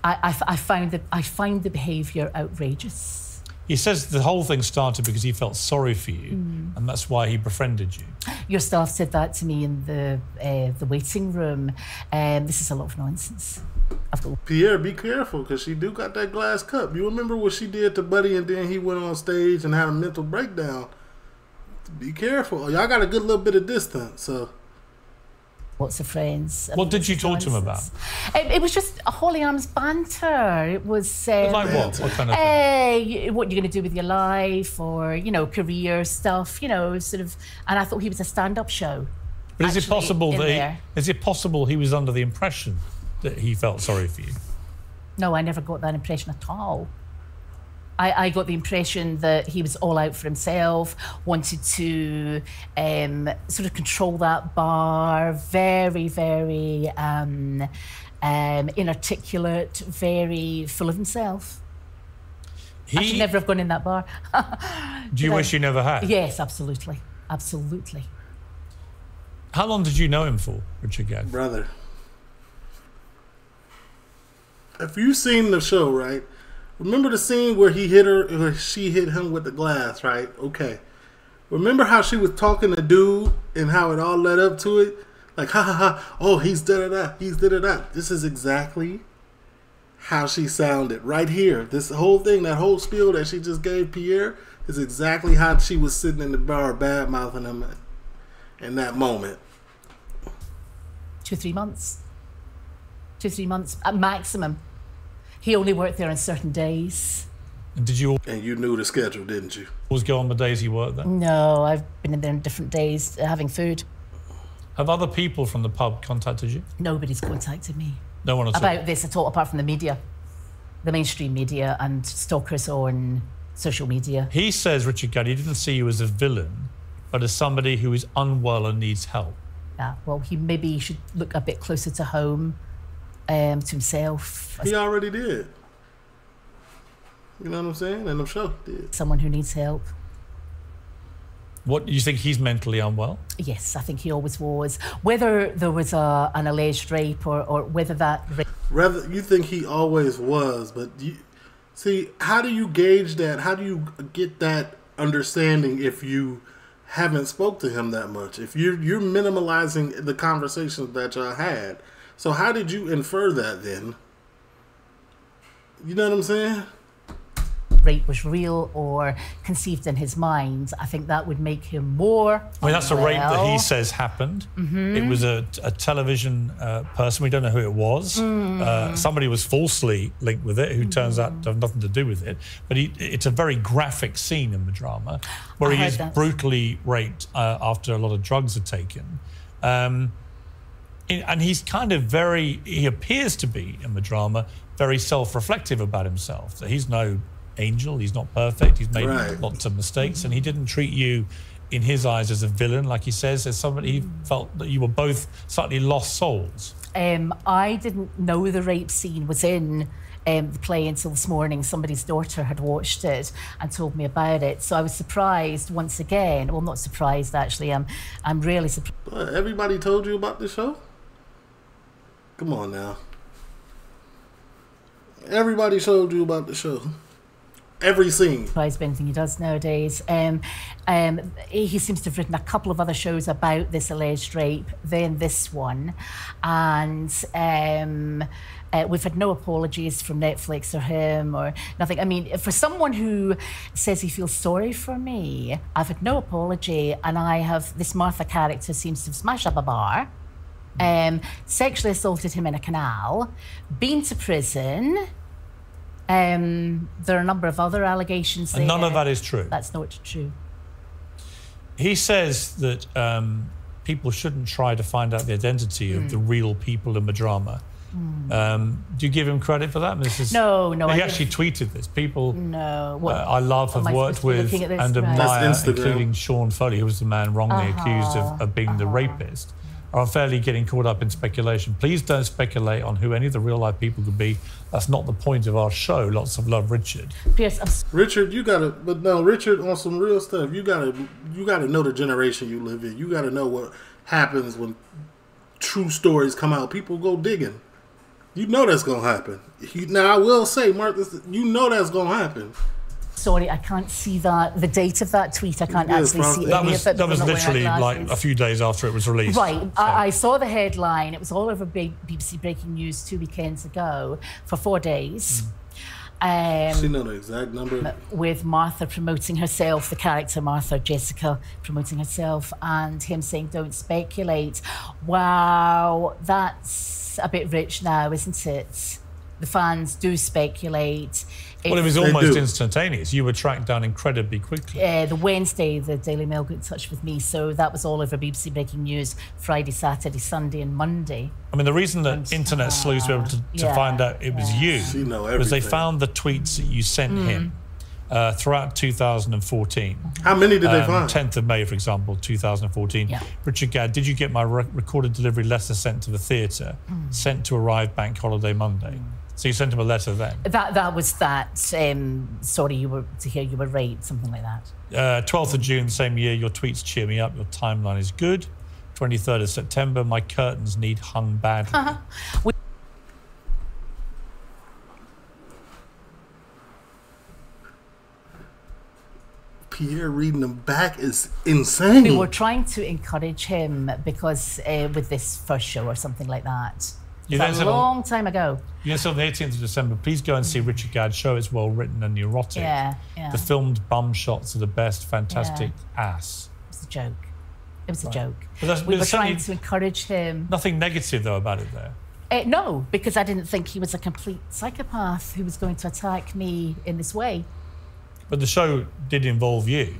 I, I, I find the, I find the behaviour outrageous. He says the whole thing started because he felt sorry for you, mm. and that's why he befriended you. Your staff said that to me in the uh, the waiting room. Um, this is a lot of nonsense. I've got... Pierre, be careful, because she do got that glass cup. You remember what she did to Buddy, and then he went on stage and had a mental breakdown. Be careful. Y'all got a good little bit of distance, so... Lots of friends. What I mean, did you talk nonsense. to him about? It, it was just a Hawley Arms banter. It was um, like what? What kind of thing? Uh, what you're going to do with your life, or you know, career stuff. You know, sort of. And I thought he was a stand-up show. But actually, is it possible that he, is it possible he was under the impression that he felt sorry for you? No, I never got that impression at all. I, I got the impression that he was all out for himself, wanted to um, sort of control that bar, very, very um, um, inarticulate, very full of himself. He... I should never have gone in that bar. Do you I... wish you never had? Yes, absolutely, absolutely. How long did you know him for, Richard Gadd? Brother. If you've seen the show, right? Remember the scene where he hit her, where she hit him with the glass, right? Okay. Remember how she was talking to dude and how it all led up to it? Like, ha ha ha, oh, he's da da da, he's da da da. This is exactly how she sounded right here. This whole thing, that whole spiel that she just gave Pierre is exactly how she was sitting in the bar bad-mouthing him in that moment. Two, three months. Two, three months at maximum. He only worked there on certain days. And did you? And you knew the schedule, didn't you? Always go on the days he worked there? No, I've been in there on different days uh, having food. Have other people from the pub contacted you? Nobody's contacted me. No one at all? About this at all, apart from the media. The mainstream media and stalkers on social media. He says, Richard Gadd, he didn't see you as a villain, but as somebody who is unwell and needs help. Yeah, well, he maybe should look a bit closer to home. Um, to himself. He already did. You know what I'm saying? And I'm sure he did. Someone who needs help. What, you think he's mentally unwell? Yes, I think he always was. Whether there was a, an alleged rape or, or whether that... Rather, you think he always was, but you... See, how do you gauge that? How do you get that understanding if you haven't spoke to him that much. If you're, you're minimalizing the conversations that y'all had. So how did you infer that then? You know what I'm saying? Rape was real or conceived in his mind. I think that would make him more. I mean, that's a rape that he says happened. Mm-hmm. It was a, a television uh, person. We don't know who it was. Mm. Uh, somebody was falsely linked with it, who mm. turns out to have nothing to do with it. But he, it's a very graphic scene in the drama where I he is that. brutally raped uh, after a lot of drugs are taken. Um, and he's kind of very, he appears to be in the drama, very self-reflective about himself. So he's no angel, he's not perfect, he's made right. lots of mistakes, and he didn't treat you in his eyes as a villain, like he says, as somebody he felt that you were both slightly lost souls. Um, I didn't know the rape scene was in um, the play until this morning. Somebody's daughter had watched it and told me about it, so I was surprised once again. Well, not surprised, actually, I'm, I'm really surprised. But everybody told you about this show? Come on now. Everybody told you about the show. Every scene. Surprised by anything he does nowadays. Um, um, he seems to have written a couple of other shows about this alleged rape, then this one, and um, uh, we've had no apologies from Netflix or him or nothing. I mean, for someone who says he feels sorry for me, I've had no apology, and I have this Martha character seems to have smashed up a bar, um, sexually assaulted him in a canal, been to prison. Um, there are a number of other allegations there. And none of that is true. That's not true. He says that um, people shouldn't try to find out the identity mm. of the real people in the drama. Mm. Um, do you give him credit for that, Missus No, no. He I actually tweeted this. People no, what, uh, I love have worked with and right. admire, including Sean Foley, who was the man wrongly uh-huh. accused of, of being uh-huh. the rapist, are unfairly getting caught up in speculation. Please don't speculate on who any of the real-life people could be. That's not the point of our show. Lots of love, Richard. Yes, Richard, you gotta, but no, Richard, on some real stuff, you gotta, you gotta know the generation you live in. You gotta know what happens when true stories come out. People go digging. You know that's gonna happen. You, now, I will say, Martha, you know that's gonna happen. Sorry, I can't see that, the date of that tweet. I can't yes, actually see that any was, of it. That was literally like a few days after it was released. Right. So. I, I saw the headline. It was all over B B C Breaking News two weekends ago for four days. Mm. Um, she knows the exact number. With Martha promoting herself, the character Martha, Jessica, promoting herself, and him saying, don't speculate. Wow, that's a bit rich now, isn't it? The fans do speculate. Well, it was almost instantaneous. You were tracked down incredibly quickly. Yeah, uh, the Wednesday, the Daily Mail got in touch with me, so that was all over B B C Breaking News, Friday, Saturday, Sunday and Monday. I mean, the reason that and, internet uh, sleuths were able to, to yeah, find out it was yeah. you know was they found the tweets that you sent mm. him uh, throughout two thousand fourteen. How many did um, they find? tenth of May, for example, two thousand fourteen. Yeah. Richard Gadd, did you get my re recorded delivery letter sent to the theatre, mm. sent to arrive bank holiday Monday? Mm. So you sent him a letter then? That that was that. Um, sorry, you were to hear you were raped, something like that. Uh, twelfth of June, same year. Your tweets cheer me up. Your timeline is good. twenty-third of September. My curtains need hung badly. Uh-huh. we Pierre reading them back is insane. We were trying to encourage him because uh, with this first show or something like that. That's a long time ago. Yes, on the eighteenth of December, please go and see Richard Gadd's show. It's well written and neurotic. Yeah, yeah. The filmed bum shots are the best. Fantastic yeah. ass. It was a joke. It was right. a joke. But that's, we were trying to encourage him. Nothing negative, though, about it there. Uh, no, because I didn't think he was a complete psychopath who was going to attack me in this way. But the show did involve you.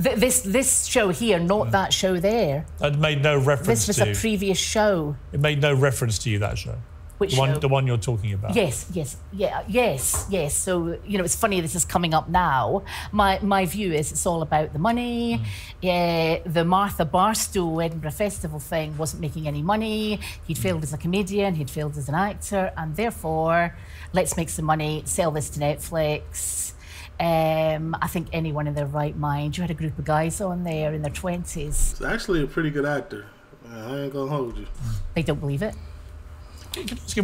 Th this this show here, not yeah. that show there. It made no reference to you. This was to, a previous show. It made no reference to you, that show. Which the one, show? The one you're talking about. Yes, yes, yeah, yes, yes. So, you know, it's funny this is coming up now. My my view is it's all about the money. Mm. Yeah, the Martha Barstool Edinburgh Festival thing wasn't making any money. He'd failed mm. as a comedian, he'd failed as an actor, and therefore, let's make some money, sell this to Netflix. Um, I think anyone in their right mind. You had a group of guys on there in their twenties. He's actually a pretty good actor. I ain't gonna hold you. They don't believe it.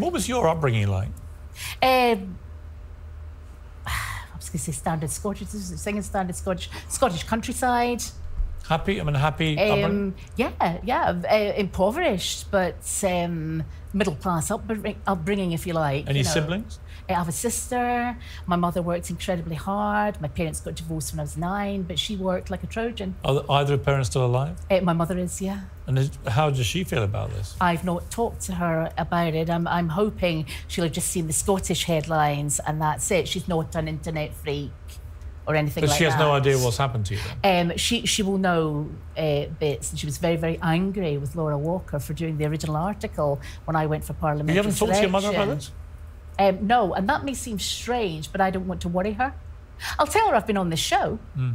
What was your upbringing like? Um, I was gonna say standard Scottish, singing standard Scottish, Scottish countryside. Happy? I'm unhappy. Um, yeah, yeah, uh, impoverished, but um, middle class upbring upbringing, if you like. Any you know. siblings? I have a sister. My mother worked incredibly hard. My parents got divorced when I was nine, but she worked like a Trojan. Are either parents still alive? Uh, my mother is, yeah. And is, how does she feel about this? I've not talked to her about it. I'm, I'm hoping she'll have just seen the Scottish headlines and that's it. She's not an internet freak or anything but like that. But she has no idea what's happened to you then? Um, she, she will know uh, bits. And she was very, very angry with Laura Walker for doing the original article when I went for parliamentary. You haven't selection. talked to your mother about this? Um, no, and that may seem strange, but I don't want to worry her. I'll tell her I've been on this show mm.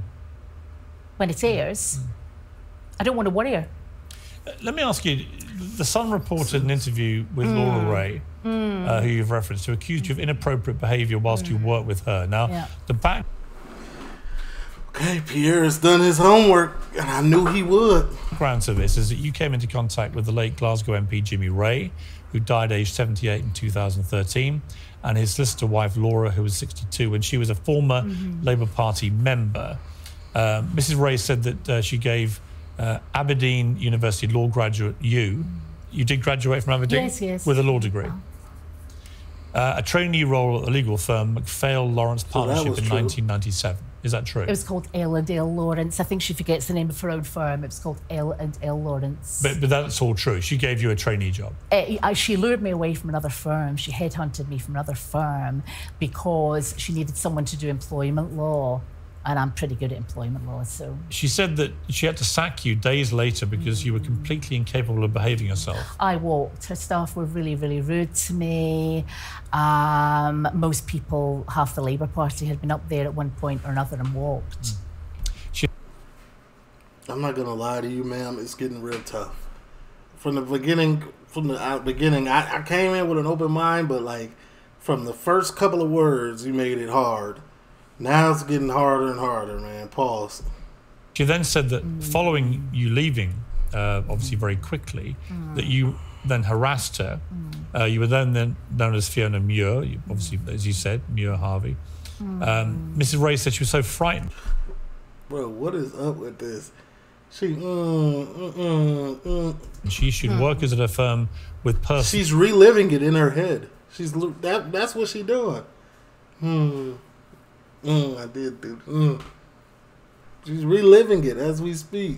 when it airs. Mm. I don't want to worry her. Uh, let me ask you, The Sun reported an interview with mm. Laura Wray, mm. uh, who you've referenced, who accused you of inappropriate behaviour whilst mm. you worked with her. Now, yeah. the back... Okay, Pierre has done his homework, and I knew he would. The background to this is that you came into contact with the late Glasgow M P Jimmy Wray, who died aged seventy-eight in two thousand thirteen, and his solicitor wife, Laura, who was sixty-two, when she was a former mm-hmm. Labour Party member. Uh, Missus Wray said that uh, she gave uh, Aberdeen University law graduate you. You did graduate from Aberdeen? Yes, yes. With a law degree. Oh. Uh, a trainee role at the legal firm, McPhail Lawrence Partnership oh, in true. nineteen ninety-seven. Is that true? It was called L and L Lawrence. I think she forgets the name of her own firm. It was called L and L Lawrence. But, but that's all true. She gave you a trainee job. Uh, I, she lured me away from another firm. She headhunted me from another firm because she needed someone to do employment law. And I'm pretty good at employment law, so... She said that she had to sack you days later because mm. you were completely incapable of behaving yourself. I walked. Her staff were really, really rude to me. Um, most people, half the Labour Party, had been up there at one point or another and walked. Mm. She... I'm not going to lie to you, ma'am. It's getting real tough. From the beginning, from the uh, beginning, I, I came in with an open mind, but, like, from the first couple of words, you made it hard. Now it's getting harder and harder, man. Pause. She then said that mm. following you leaving, uh, obviously very quickly, mm. that you then harassed her. Mm. Uh, you were then, then known as Fiona Muir, obviously, as you said, Muir Harvey. Mm. Um, Missus Wray said she was so frightened. Bro, what is up with this? She, mm, mm, mm, mm. She should mm. work as at a firm with person. She's reliving it in her head. She's that. That's what she's doing. Hmm. Mm, I did, dude. Mm. She's reliving it as we speak.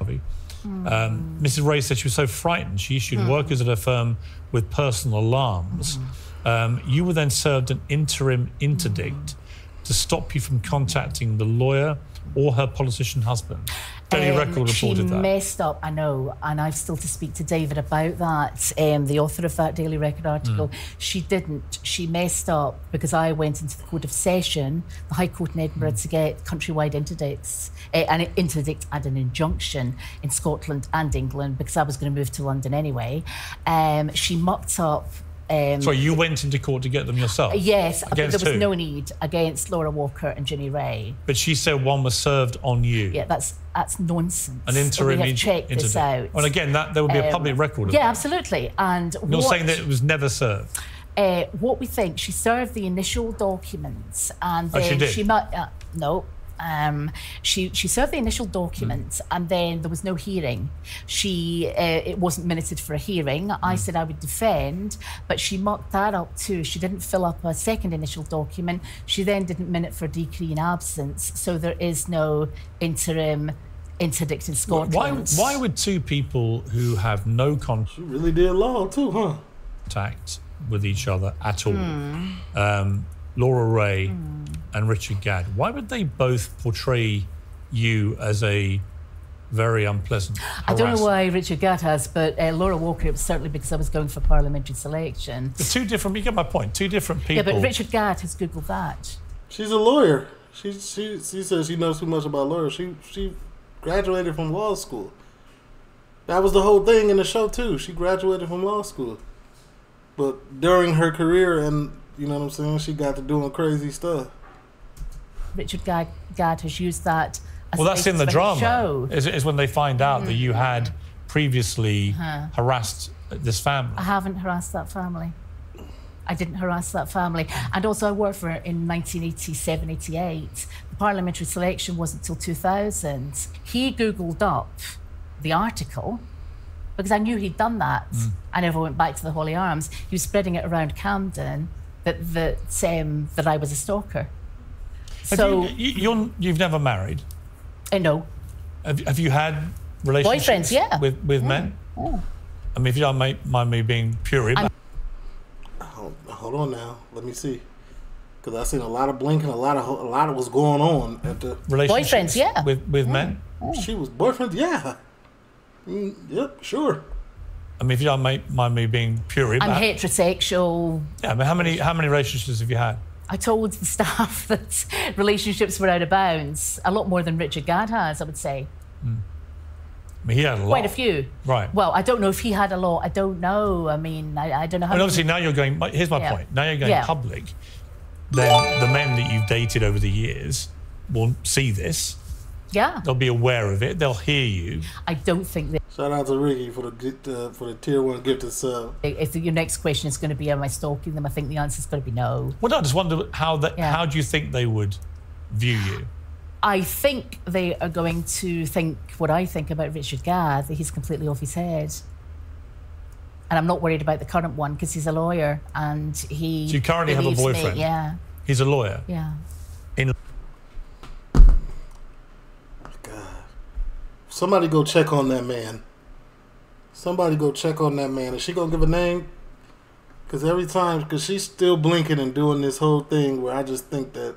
Mm. Um, Missus Wray said she was so frightened she issued mm. workers at her firm with personal alarms. Mm. Um, you were then served an interim interdict mm. to stop you from contacting the lawyer or her politician husband. Daily um, Record reported that. She messed up, I know, and I've still to speak to David about that, um, the author of that Daily Record article. Mm. She didn't. She messed up because I went into the Court of Session, the High Court in Edinburgh, mm. to get countrywide interdicts, uh, an interdict and an injunction in Scotland and England because I was going to move to London anyway. Um, she mucked up. Um, so you went into court to get them yourself? Yes, but there was who? no need against Laura Walker and Jimmy Wray. But she said one was served on you. Yeah, that's that's nonsense. An interim interdict. Check this out. And again, that there would be um, a public record of yeah, that. Yeah, absolutely. And you're what, saying that it was never served. Uh, what we think, she served the initial documents, and then oh, she did. She might uh, no. Um, she, she served the initial documents mm. and then there was no hearing. She, uh, it wasn't minuted for a hearing. Mm. I said I would defend, but she mucked that up too. She didn't fill up a second initial document. She then didn't minute for decree in absence. So there is no interim interdict in Scotland. Why, why would two people who have no contact... She really did law too, huh? ...contact with each other at all. Mm. Um, Laura Wray mm. and Richard Gadd. Why would they both portray you as a very unpleasant harasser? I don't know why Richard Gadd has, but uh, Laura Walker, it was certainly because I was going for parliamentary selection. The two different, you get my point, two different people. Yeah, but Richard Gadd has Googled that. She's a lawyer. She, she, she says she knows too much about lawyers. She, she graduated from law school. That was the whole thing in the show, too. She graduated from law school. But during her career and... You know what I'm saying? She got to doing crazy stuff. Richard Gadd, Gadd has used that as well, that's in the drama. Is is when they find out mm-hmm. that you had previously uh-huh. harassed this family. I haven't harassed that family. I didn't harass that family. And also I worked for it in nineteen eighty-seven, eighty-eight. The parliamentary selection wasn't until two thousand. He Googled up the article because I knew he'd done that. Mm. I never went back to the Hawley Arms. He was spreading it around Camden that, that, um, that I was a stalker. Have so you, you're, you've never married? Uh, no. Have, have you had relationships Boyfriends, yeah. with, with yeah. men? Yeah. I mean, if you don't mind me being pure. Hold, hold on now. Let me see. Because I've seen a lot of blinking, a lot of a lot of what's going on at the relationships. Boyfriends, yeah. With with yeah. men? Yeah. She was boyfriend, yeah. Mm, yep, sure. I mean, if you don't mind me being pure. I'm heterosexual. Yeah, but how many how many relationships have you had? I told the staff that relationships were out of bounds. A lot more than Richard Gadd has, I would say. Mm. I mean, he had a lot. Quite a few. Right. Well, I don't know if he had a lot. I don't know. I mean, I, I don't know how... And obviously now you're going... Here's my yeah. point. Now you're going yeah. public. Then the men that you've dated over the years will see this. Yeah. They'll be aware of it. They'll hear you. I don't think... They... Shout out to Ricky for the, uh, for the tier one gift of sub. If your next question is going to be, am I stalking them? I think the answer's going to be no. Well, no, I just wonder how, the, yeah. how do you think they would view you? I think they are going to think what I think about Richard Gadd, that he's completely off his head. And I'm not worried about the current one because he's a lawyer and he... So you currently have a boyfriend? Me. Yeah. He's a lawyer? Yeah. In... Oh my God. Somebody go check on that man. Somebody go check on that man. Is she going to give a name? Because every time... Because she's still blinking and doing this whole thing where I just think that...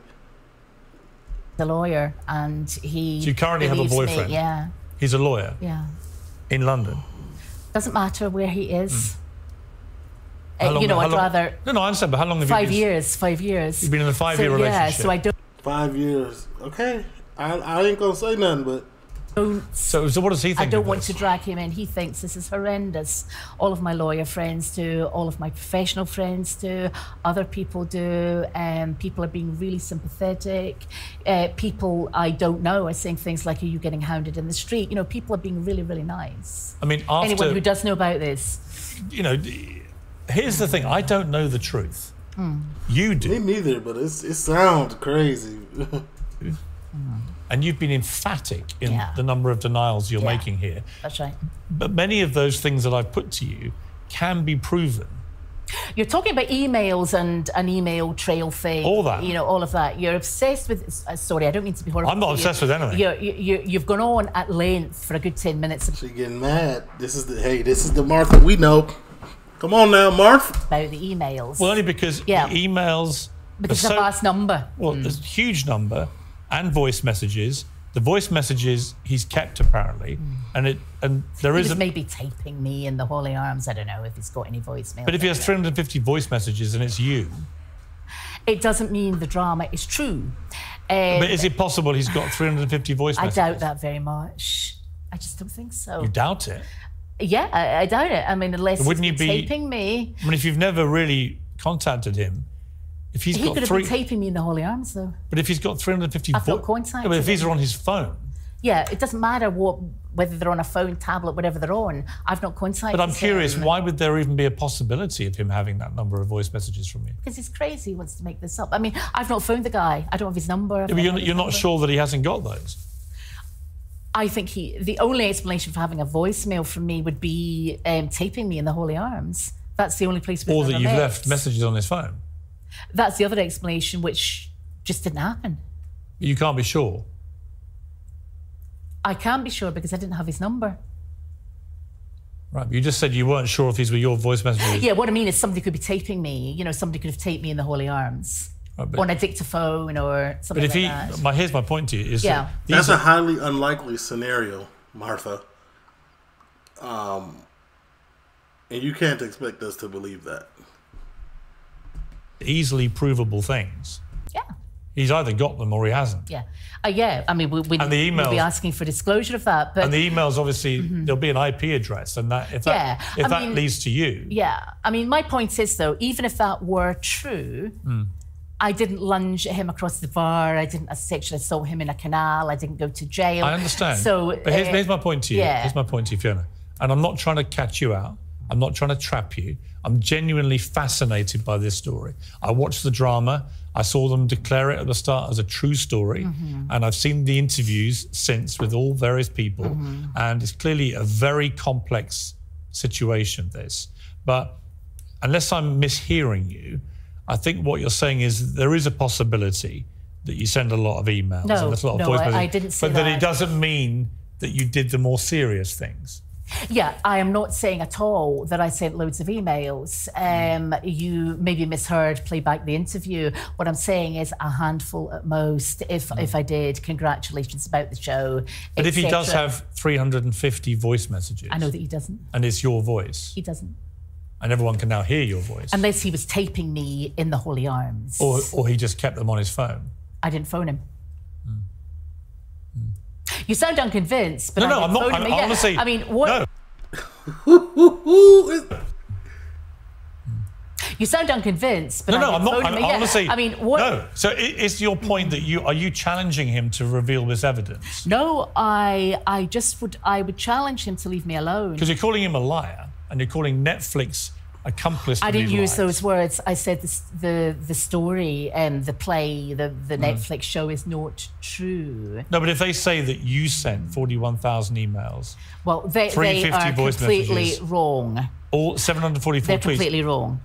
The lawyer and he. So you currently have a boyfriend? Me. Yeah. He's a lawyer? Yeah. In London? Doesn't matter where he is. Mm. Uh, long, you know, I'd long, rather. No, no, I understand, but how long have five you been? Five years, five years. You've been in a five so, year relationship? Yeah, so I don't. Five years. Okay. I, I ain't gonna say nothing, but. So, so what does he think? I don't want this? to drag him in. He thinks this is horrendous. All of my lawyer friends do, all of my professional friends do, other people do. Um, people are being really sympathetic. Uh, people I don't know are saying things like, are you getting hounded in the street? You know, people are being really, really nice. I mean, after... Anyone who does know about this. You know, here's the thing. I don't know the truth. Mm. You do. Me neither, but it's, it sounds crazy. mm. And you've been emphatic in yeah. the number of denials you're yeah, making here. That's right. But many of those things that I've put to you can be proven. You're talking about emails and an email trail thing. All that. You know, all of that. You're obsessed with... Uh, sorry, I don't mean to be horrible. I'm not obsessed you're, with anything. You're, you're, you've gone on at length for a good ten minutes. She's getting mad. This is the... Hey, this is the Martha we know. Come on now, Martha. About the emails. Well, only because yeah. the emails... Because it's so, a vast number. Well, mm. there's a huge number. And voice messages. The voice messages he's kept apparently, mm. and it and there he is was a, maybe taping me in the Hawley Arms. I don't know if he's got any voicemail. But if he has three hundred fifty voice messages and it's you, it doesn't mean the drama is true. Um, but is it possible he's got three hundred fifty voice messages? I doubt that very much. I just don't think so. You doubt it? Yeah, I, I doubt it. I mean, unless he's been taping me. I mean, if you've never really contacted him. If he's he got could have three... been taping me in the Hawley Arms, though. But if he's got three hundred fifty... I've got contacts. But if these are on his phone... Yeah, it doesn't matter what, whether they're on a phone, tablet, whatever they're on. I've not contacted But I'm curious, him. Why would there even be a possibility of him having that number of voice messages from you? Because he's crazy, he wants to make this up. I mean, I've not phoned the guy. I don't have his number. Yeah, but you're, you're not number. sure that he hasn't got those? I think he... The only explanation for having a voicemail from me would be um, taping me in the Hawley Arms. That's the only place... Or that you've met. left messages on his phone. That's the other explanation, which just didn't happen. You can't be sure? I can't be sure because I didn't have his number. Right, but you just said you weren't sure if these were your voice messages. Yeah, what I mean is somebody could be taping me. You know, somebody could have taped me in the Hawley Arms. Right, on a dictaphone or something but if like he, that. My, here's my point to you. Is yeah. that That's are, a highly unlikely scenario, Martha. Um, and you can't expect us to believe that. Easily provable things. Yeah. He's either got them or he hasn't. Yeah. Uh, yeah, I mean, we, we, and the emails, we'll be asking for disclosure of that. But... And the emails, obviously, mm-hmm. there'll be an I P address, and that if that, yeah. if that mean, leads to you... Yeah. I mean, my point is, though, even if that were true, mm. I didn't lunge at him across the bar, I didn't sexually assault him in a canal, I didn't go to jail. I understand. So, but here's, uh, here's my point to you. Yeah. Here's my point to you, Fiona. And I'm not trying to catch you out. I'm not trying to trap you. I'm genuinely fascinated by this story. I watched the drama. I saw them declare it at the start as a true story. Mm-hmm. And I've seen the interviews since with all various people. Mm-hmm. And it's clearly a very complex situation, this. But unless I'm mishearing you, I think what you're saying is there is a possibility that you send a lot of emails no, and a lot no, of voice messages. I, I didn't say but that. But that it doesn't mean that you did the more serious things. Yeah, I am not saying at all that I sent loads of emails. Um, you maybe misheard, play back the interview. What I'm saying is a handful at most. If mm. if I did, congratulations about the show. But if he does have three hundred fifty voice messages... I know that he doesn't. And it's your voice. He doesn't. And everyone can now hear your voice. Unless he was taping me in the Hawley Arms. Or, or he just kept them on his phone. I didn't phone him. Mm. Mm. You sound unconvinced, but no, I no, I'm not. I'm, I honestly, I mean, what? No. You sound unconvinced, but no, no, I I'm not. I'm, honestly, I mean, what? No. So it's your point that you are you challenging him to reveal this evidence? No, I, I just would, I would challenge him to leave me alone. Because you're calling him a liar, and you're calling Netflix. Accomplice I didn't use lies. Those words. I said the the, the story and um, the play, the, the mm. Netflix show is not true. No, but if they say that you sent forty-one thousand emails, well, they, they are voice completely messages, wrong. All seven hundred forty-four They're tweets. Completely wrong.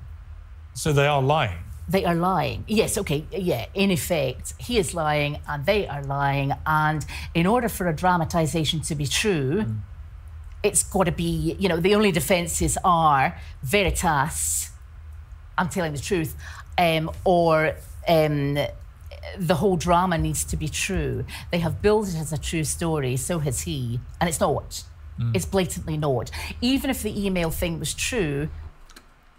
So they are lying. They are lying. Yes, okay, yeah, in effect, he is lying and they are lying. And in order for a dramatisation to be true, mm. it's got to be, you know, the only defences are veritas, I'm telling the truth, um, or um, the whole drama needs to be true. They have billed it as a true story, so has he, and it's not. Mm. It's blatantly not. Even if the email thing was true...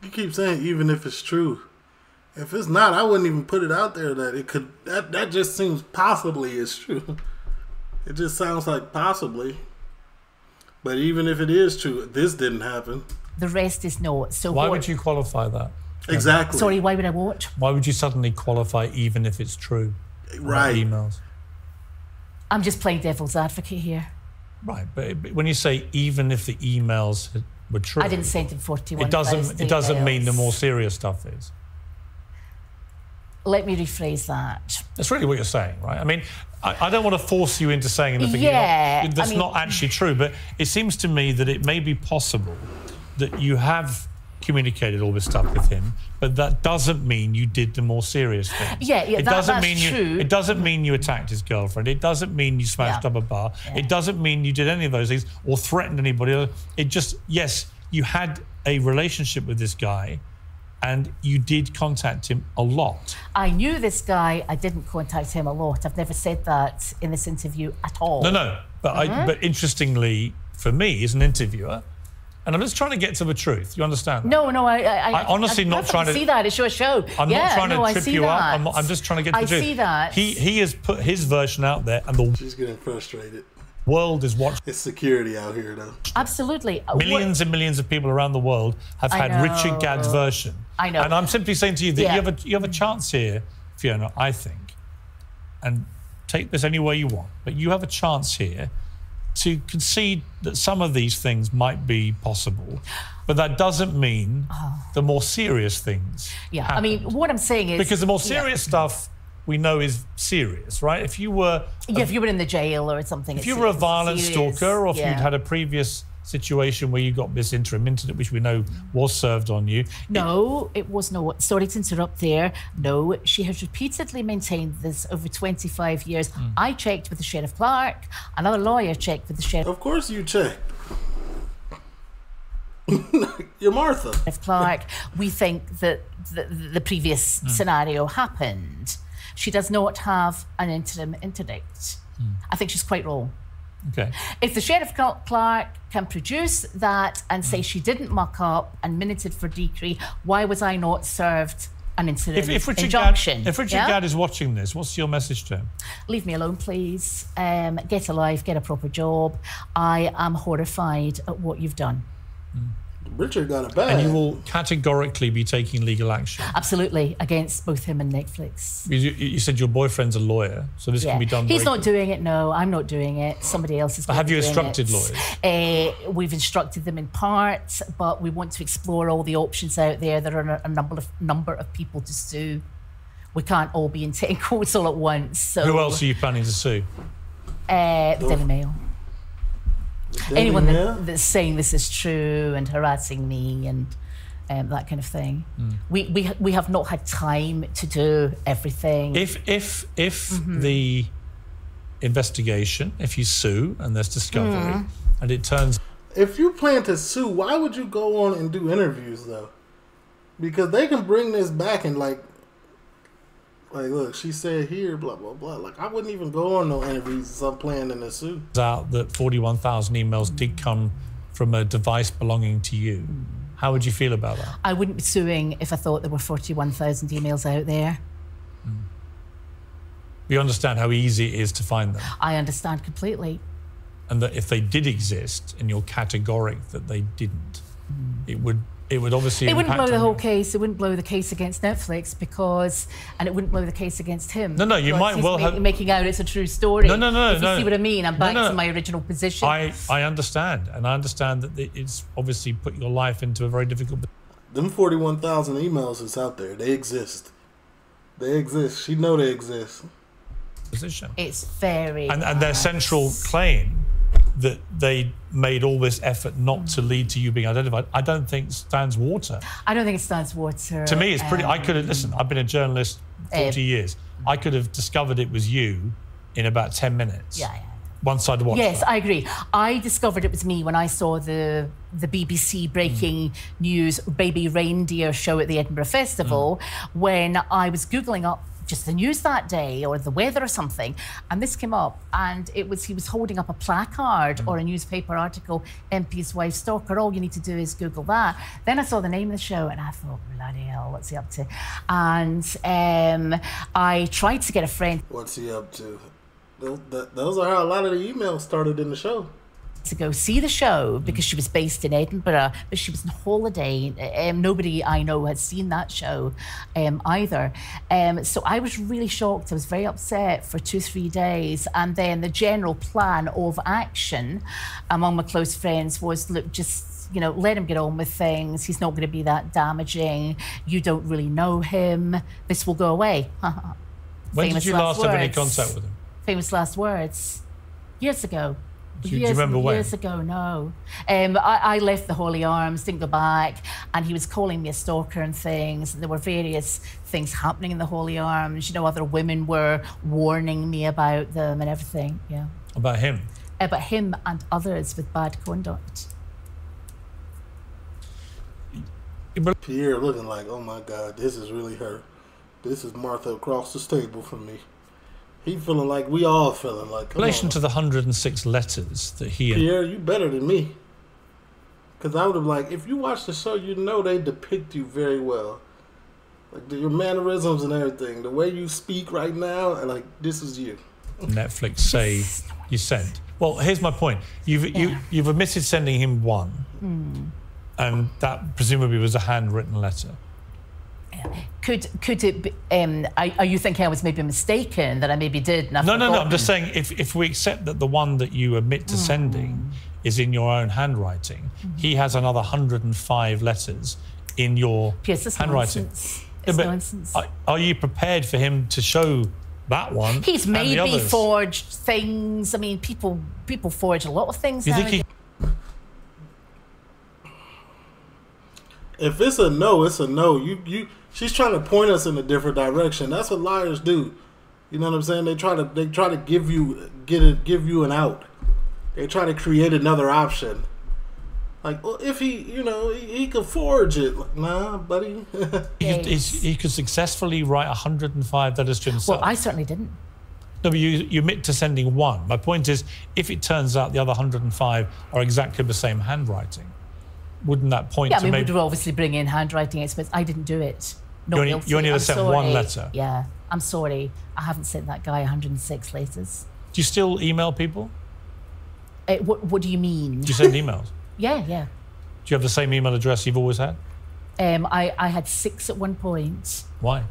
You keep saying even if it's true. If it's not, I wouldn't even put it out there that it could... That, that just seems possibly it's true. It just sounds like possibly... But even if it is true, this didn't happen. The rest is not. So why what... would you qualify that? Exactly. Sorry, why would I what? Why would you suddenly qualify even if it's true? Right. Emails. I'm just playing devil's advocate here. Right, but when you say even if the emails were true, I didn't send him forty-one. It doesn't. It doesn't emails. Mean the more serious stuff is. Let me rephrase that. That's really what you're saying, right? I mean, I, I don't want to force you into saying anything yeah, not, that's I mean, not actually true, but it seems to me that it may be possible that you have communicated all this stuff with him, but that doesn't mean you did the more serious things. Yeah, yeah, it that, doesn't that's mean you, true. It doesn't mean you attacked his girlfriend. It doesn't mean you smashed yeah. up a bar. Yeah. It doesn't mean you did any of those things or threatened anybody. It just, yes, you had a relationship with this guy, and you did contact him a lot. I knew this guy, I didn't contact him a lot. I've never said that in this interview at all. No, no, but, mm-hmm. I, but interestingly for me as an interviewer, and I'm just trying to get to the truth, you understand that? No, no, I... I, I honestly I, not trying to... I see that, it's your show. I'm yeah, not trying no, to trip you that. Up, I'm, not, I'm just trying to get to the I truth. I see that. He, he has put his version out there and the... She's getting frustrated. World is watching. It's security out here, though. Absolutely. Millions what? And millions of people around the world have I had know. Richard Gadd's version. I know. And I'm simply saying to you that yeah. you, have a, you have a chance here, Fiona, I think, and take this any way you want, but you have a chance here to concede that some of these things might be possible, but that doesn't mean oh. the more serious things Yeah, happened. I mean, what I'm saying is... Because the more serious yeah. stuff... we know is serious, right? If you were... A, yeah, if you were in the jail or something. If you were a violent serious, stalker or if yeah. you'd had a previous situation where you got this interim incident, which we know was served on you. No, it, it was not. Sorry to interrupt there. No, she has repeatedly maintained this over twenty-five years. Mm. I checked with the Sheriff Clark. Another lawyer checked with the Sheriff... Of course you checked. You're Martha. Sheriff Clark, we think that the, the previous mm. scenario happened. She does not have an interim interdict. Mm. I think she's quite wrong. Okay. If the Sheriff Clark can produce that and mm. say she didn't muck up and minuted for decree, why was I not served an interim if, if Richard injunction? Gadd, if Richard yeah? Gadd is watching this, what's your message to him? Leave me alone, please. Um, get a life, get a proper job. I am horrified at what you've done. Mm. Richard got it back. And you will categorically be taking legal action. Absolutely, against both him and Netflix. You, you said your boyfriend's a lawyer, so this yeah. can be done. He's not doing it, no. I'm not doing it. Somebody else is going to be doing it. Have you instructed lawyers? Uh, we've instructed them in part, but we want to explore all the options out there. There are a number of, number of people to sue. We can't all be in ten courts all at once. So. Who else are you planning to sue? Uh, the Daily Mail. Anyone that, that's saying this is true and harassing me and um, that kind of thing. Mm. We we we have not had time to do everything. If if if mm-hmm. the investigation, if you sue and there's discovery mm. and it turns, if you plan to sue, why would you go on and do interviews though? Because they can bring this back and like. Like, look, she said here, blah, blah, blah. Like, I wouldn't even go on no interviews if I'm planning to sue. It's out that forty-one thousand emails did come from a device belonging to you. How would you feel about that? I wouldn't be suing if I thought there were forty-one thousand emails out there. Mm. You understand how easy it is to find them? I understand completely. And that if they did exist and you're categoric that they didn't, mm. it would... It would obviously. It wouldn't blow the whole case. It wouldn't blow the case against Netflix because, and it wouldn't blow the case against him. No, no, you might well have making out it's a true story. No, no, no, no. You see what I mean? I'm back to my original position. I, I understand, and I understand that it's obviously put your life into a very difficult. Them forty-one thousand emails is out there. They exist. They exist. She know they exist. Position. It's very. And, and their central claim. That they made all this effort not to lead to you being identified, I don't think stands water. I don't think it stands water. To me, it's pretty... Um, I could have... Listen, I've been a journalist forty uh, years. I could have discovered it was you in about ten minutes. Yeah, yeah. Once I'd watched Yes, that. I agree. I discovered it was me when I saw the, the B B C breaking mm. news Baby Reindeer show at the Edinburgh Festival mm. when I was Googling up just the news that day or the weather or something, and this came up, and it was he was holding up a placard mm. or a newspaper article, M P's wife stalker, all you need to do is Google that. Then I saw the name of the show and I thought, bloody hell, what's he up to? And um, I tried to get a friend. What's he up to? Those are how a lot of the emails started in the show. To go see the show because she was based in Edinburgh, but she was on holiday. Um, nobody I know had seen that show um, either. Um, so I was really shocked. I was very upset for two, three days. And then the general plan of action among my close friends was, look, just you know, let him get on with things. He's not going to be that damaging. You don't really know him. This will go away. When did you last have any contact with him? Famous last words. Years ago. Do you, years, do you remember when? Years ago, no. Um, I, I left the Hawley Arms, didn't go back, and he was calling me a stalker and things. And there were various things happening in the Hawley Arms. You know, other women were warning me about them and everything, yeah. About him? About him and others with bad conduct. Pierre looking like, oh, my God, this is really her. This is Martha across the stable from me. He feeling like we all feeling like. In relation on. to the one hundred and six letters that he... Pierre, you better than me. Because I would have like, if you watch the show, you know they depict you very well. Like the, your mannerisms and everything. The way you speak right now, and like, this is you. Netflix say you sent. Well, here's my point. You've, yeah. you, you've admitted sending him one. Mm. And that presumably was a handwritten letter. Could could it be, um, are, are you thinking I was maybe mistaken, that I maybe did? No, no, no, I'm just saying if, if we accept that the one that you admit to mm. sending is in your own handwriting, mm -hmm. he has another one hundred and five letters in your Pierce, that's handwriting. Nonsense. It's yeah, nonsense. Are, are you prepared for him to show that one? He's maybe forged things. I mean, people people forge a lot of things you nowadays. Think he If it's a no, it's a no. You, you. She's trying to point us in a different direction. That's what liars do. You know what I'm saying? They try to, they try to give you, get it, give you an out. They try to create another option. Like, well, if he, you know, he, he could forge it. Like, nah, buddy. he, could, he could successfully write one hundred and five letters to himself. Well, I certainly didn't. No, but you, you admit to sending one. My point is, if it turns out the other one hundred and five are exactly the same handwriting. Wouldn't that point? Yeah, I mean, we'd obviously bring in handwriting experts. I didn't do it. No, you only, you only sent sorry. one letter. Yeah, I'm sorry. I haven't sent that guy one hundred and six letters. Do you still email people? Uh, what What do you mean? Do you send emails? Yeah, yeah. Do you have the same email address you've always had? Um, I, I had six at one point. Why?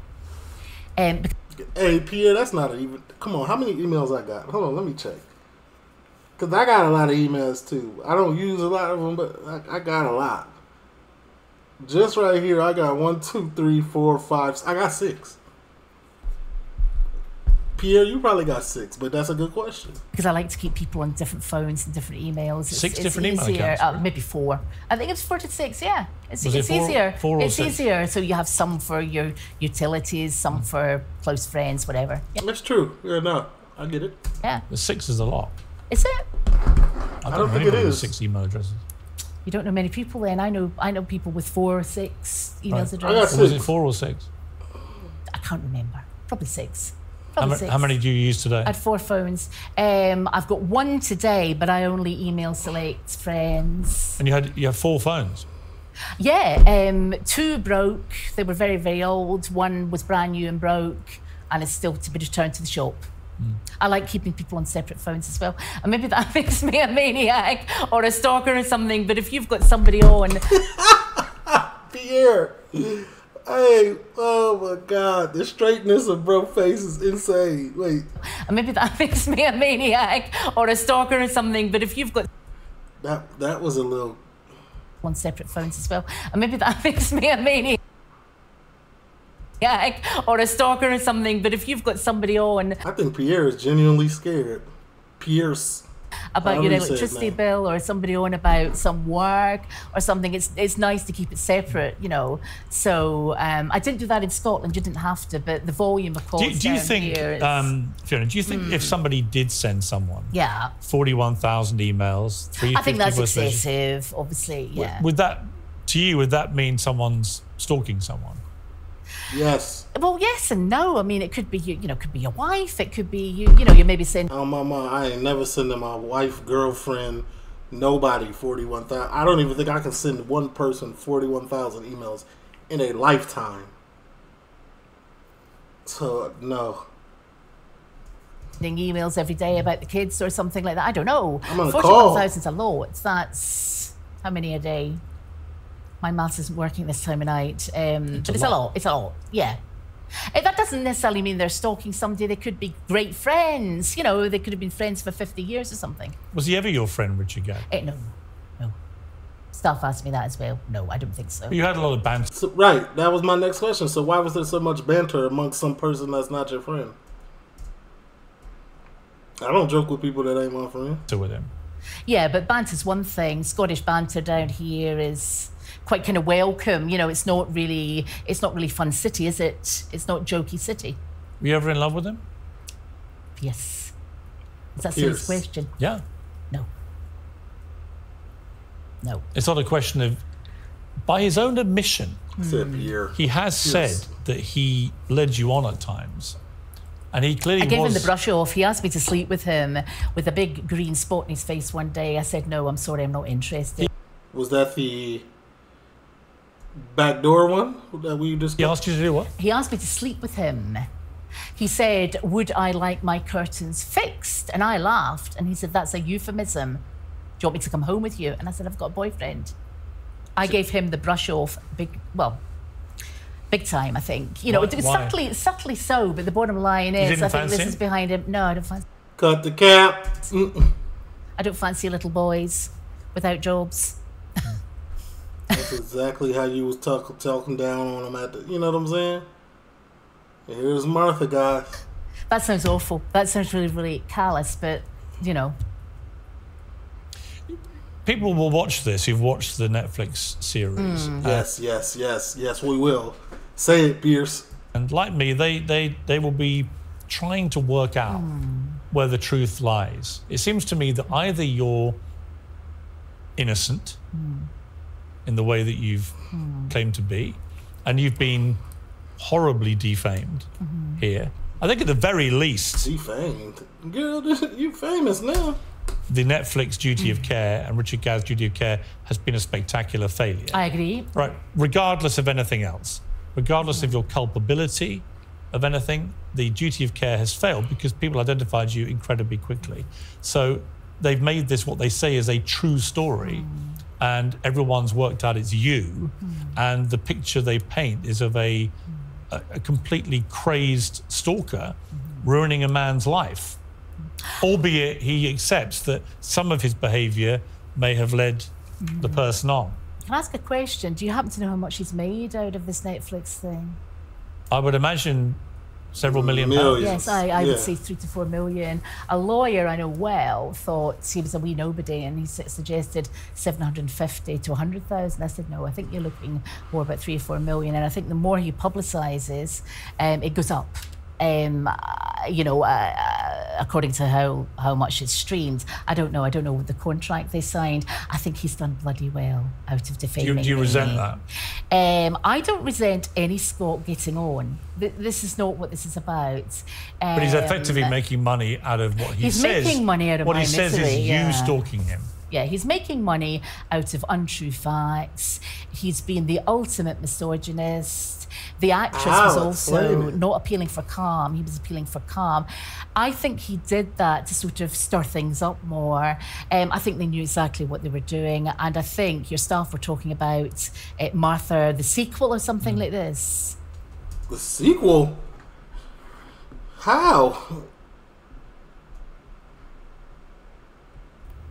Um, hey, Pierre, that's not even... Come on, how many emails I got? Hold on, let me check. Because I got a lot of emails, too. I don't use a lot of them, but I, I got a lot. Just right here, I got one, two, three, four, five... I got six. Pierre, you probably got six, but that's a good question. Because I like to keep people on different phones and different emails. It's, six it's different email accounts? Uh, maybe four. I think it's four to six, yeah. It's, it's it four, easier. Four or it's six? easier. So you have some for your utilities, some for close friends, whatever. Yeah. That's true. Yeah, no, I get it. Yeah. The six is a lot. Is it? I don't, I don't think it is. Six email addresses. You don't know many people then. I know I know people with four or six email right. addresses. I got six. Was it four or six? I can't remember. Probably six. How, how many do you use today? I had four phones. Um, I've got one today, but I only email select friends. And you had you have four phones? Yeah, um, two broke. They were very, very old. One was brand new and broke, and it's still to be returned to the shop. Mm. I like keeping people on separate phones as well. And maybe that makes me a maniac or a stalker or something, but if you've got somebody on... Pierre! Hey, oh my God, the straightness of broke face is insane. Wait. Maybe that makes me a maniac or a stalker or something, but if you've got... That that was a little... On separate phones as well. And maybe that makes me a maniac or a stalker or something, but if you've got somebody on... I think Pierre is genuinely scared. Pierce. About your electricity bill or somebody on about some work or something. It's it's nice to keep it separate, you know. So um, I didn't do that in Scotland. You didn't have to, but the volume of calls. Do, do you think, um, Fiona? Do you think mm. if somebody did send someone, yeah, forty-one thousand emails, three hundred fifty I think that's excessive, obviously. Yeah. Would, would that to you? Would that mean someone's stalking someone? Yes. Well, yes and no. I mean, it could be you. You know, it could be your wife. It could be you. You know, you maybe send. Oh, mama! I ain't never sending my wife, girlfriend, nobody forty-one thousand. I don't even think I can send one person forty-one thousand emails in a lifetime. So no. Sending emails every day about the kids or something like that. I don't know. I'm on forty-one thousand's a lot. That's how many a day. My maths isn't working this time of night, um, it's but it's a lot. lot. It's a lot, yeah. And that doesn't necessarily mean they're stalking somebody. They could be great friends. You know, they could have been friends for fifty years or something. Was he ever your friend, Richard Gadd? Uh, no, no. Staff asked me that as well. No, I don't think so. But you had a lot of banter. So, right, that was my next question. So why was there so much banter amongst some person that's not your friend? I don't joke with people that ain't my friend. So with him. Yeah, but banter's one thing. Scottish banter down here is... quite kind of welcome, you know. It's not really, it's not really fun city, is it? It's not jokey city. Were you ever in love with him? Yes. Is that serious question? Yeah. No. No. It's not a question of, by his own admission, mm. he has yes. said that he led you on at times. And he clearly I gave was... him the brush off. He asked me to sleep with him with a big green spot in his face one day. I said, no, I'm sorry, I'm not interested. Was that the... backdoor one that we just he asked you to do what? He asked me to sleep with him. He said, would I like my curtains fixed? And I laughed and he said, that's a euphemism. Do you want me to come home with you? And I said, I've got a boyfriend. I so, gave him the brush off big well big time, I think. You know, why, it was subtly subtly so, but the bottom line is I think this him? is behind him. No, I don't fancy cut the cap. Mm-mm. I don't fancy little boys without jobs. That's exactly how you was talk, talking down on him at the, you know what I'm saying? And here's Martha, guys. That sounds awful. That sounds really, really callous, but, you know. People will watch this. You've watched the Netflix series. Mm. Uh, yes, yes, yes, yes, we will. Say it, Pierce. And like me, they, they, they will be trying to work out mm. where the truth lies. It seems to me that either you're innocent, mm. in the way that you've hmm. claimed to be, and you've been horribly defamed mm-hmm. here. I think at the very least... Defamed? Girl, you're famous now. The Netflix duty mm. of care and Richard Gadd's duty of care has been a spectacular failure. I agree. Right, regardless of anything else, regardless mm. of your culpability of anything, the duty of care has failed because people identified you incredibly quickly. So they've made this what they say is a true story, mm. and everyone's worked out it's you, mm. and the picture they paint is of a, a, a completely crazed stalker ruining a man's life. Albeit he accepts that some of his behaviour may have led mm. the person on. Can I ask a question? Do you happen to know how much he's made out of this Netflix thing? I would imagine several million Millions. pounds. Yes, I, I yeah. would say three to four million. A lawyer I know well thought he was a wee nobody and he suggested seven hundred fifty to a hundred thousand. I said, no, I think you're looking more about three or four million. And I think the more he publicises, um, it goes up. Um, you know, uh, according to how, how much it's streamed. I don't know. I don't know what the contract they signed. I think he's done bloody well out of defaming me. Do you resent that? Um, I don't resent any Scot getting on. This is not what this is about. Um, but he's effectively making money out of what he he's says. He's making money out of what my he misery, says is yeah. you stalking him. Yeah, he's making money out of untrue facts. He's been the ultimate misogynist. The actress wow, was also not appealing for calm. He was appealing for calm. I think he did that to sort of stir things up more. Um, I think they knew exactly what they were doing. And I think your staff were talking about uh, Martha, the sequel or something mm. like this. The sequel? How?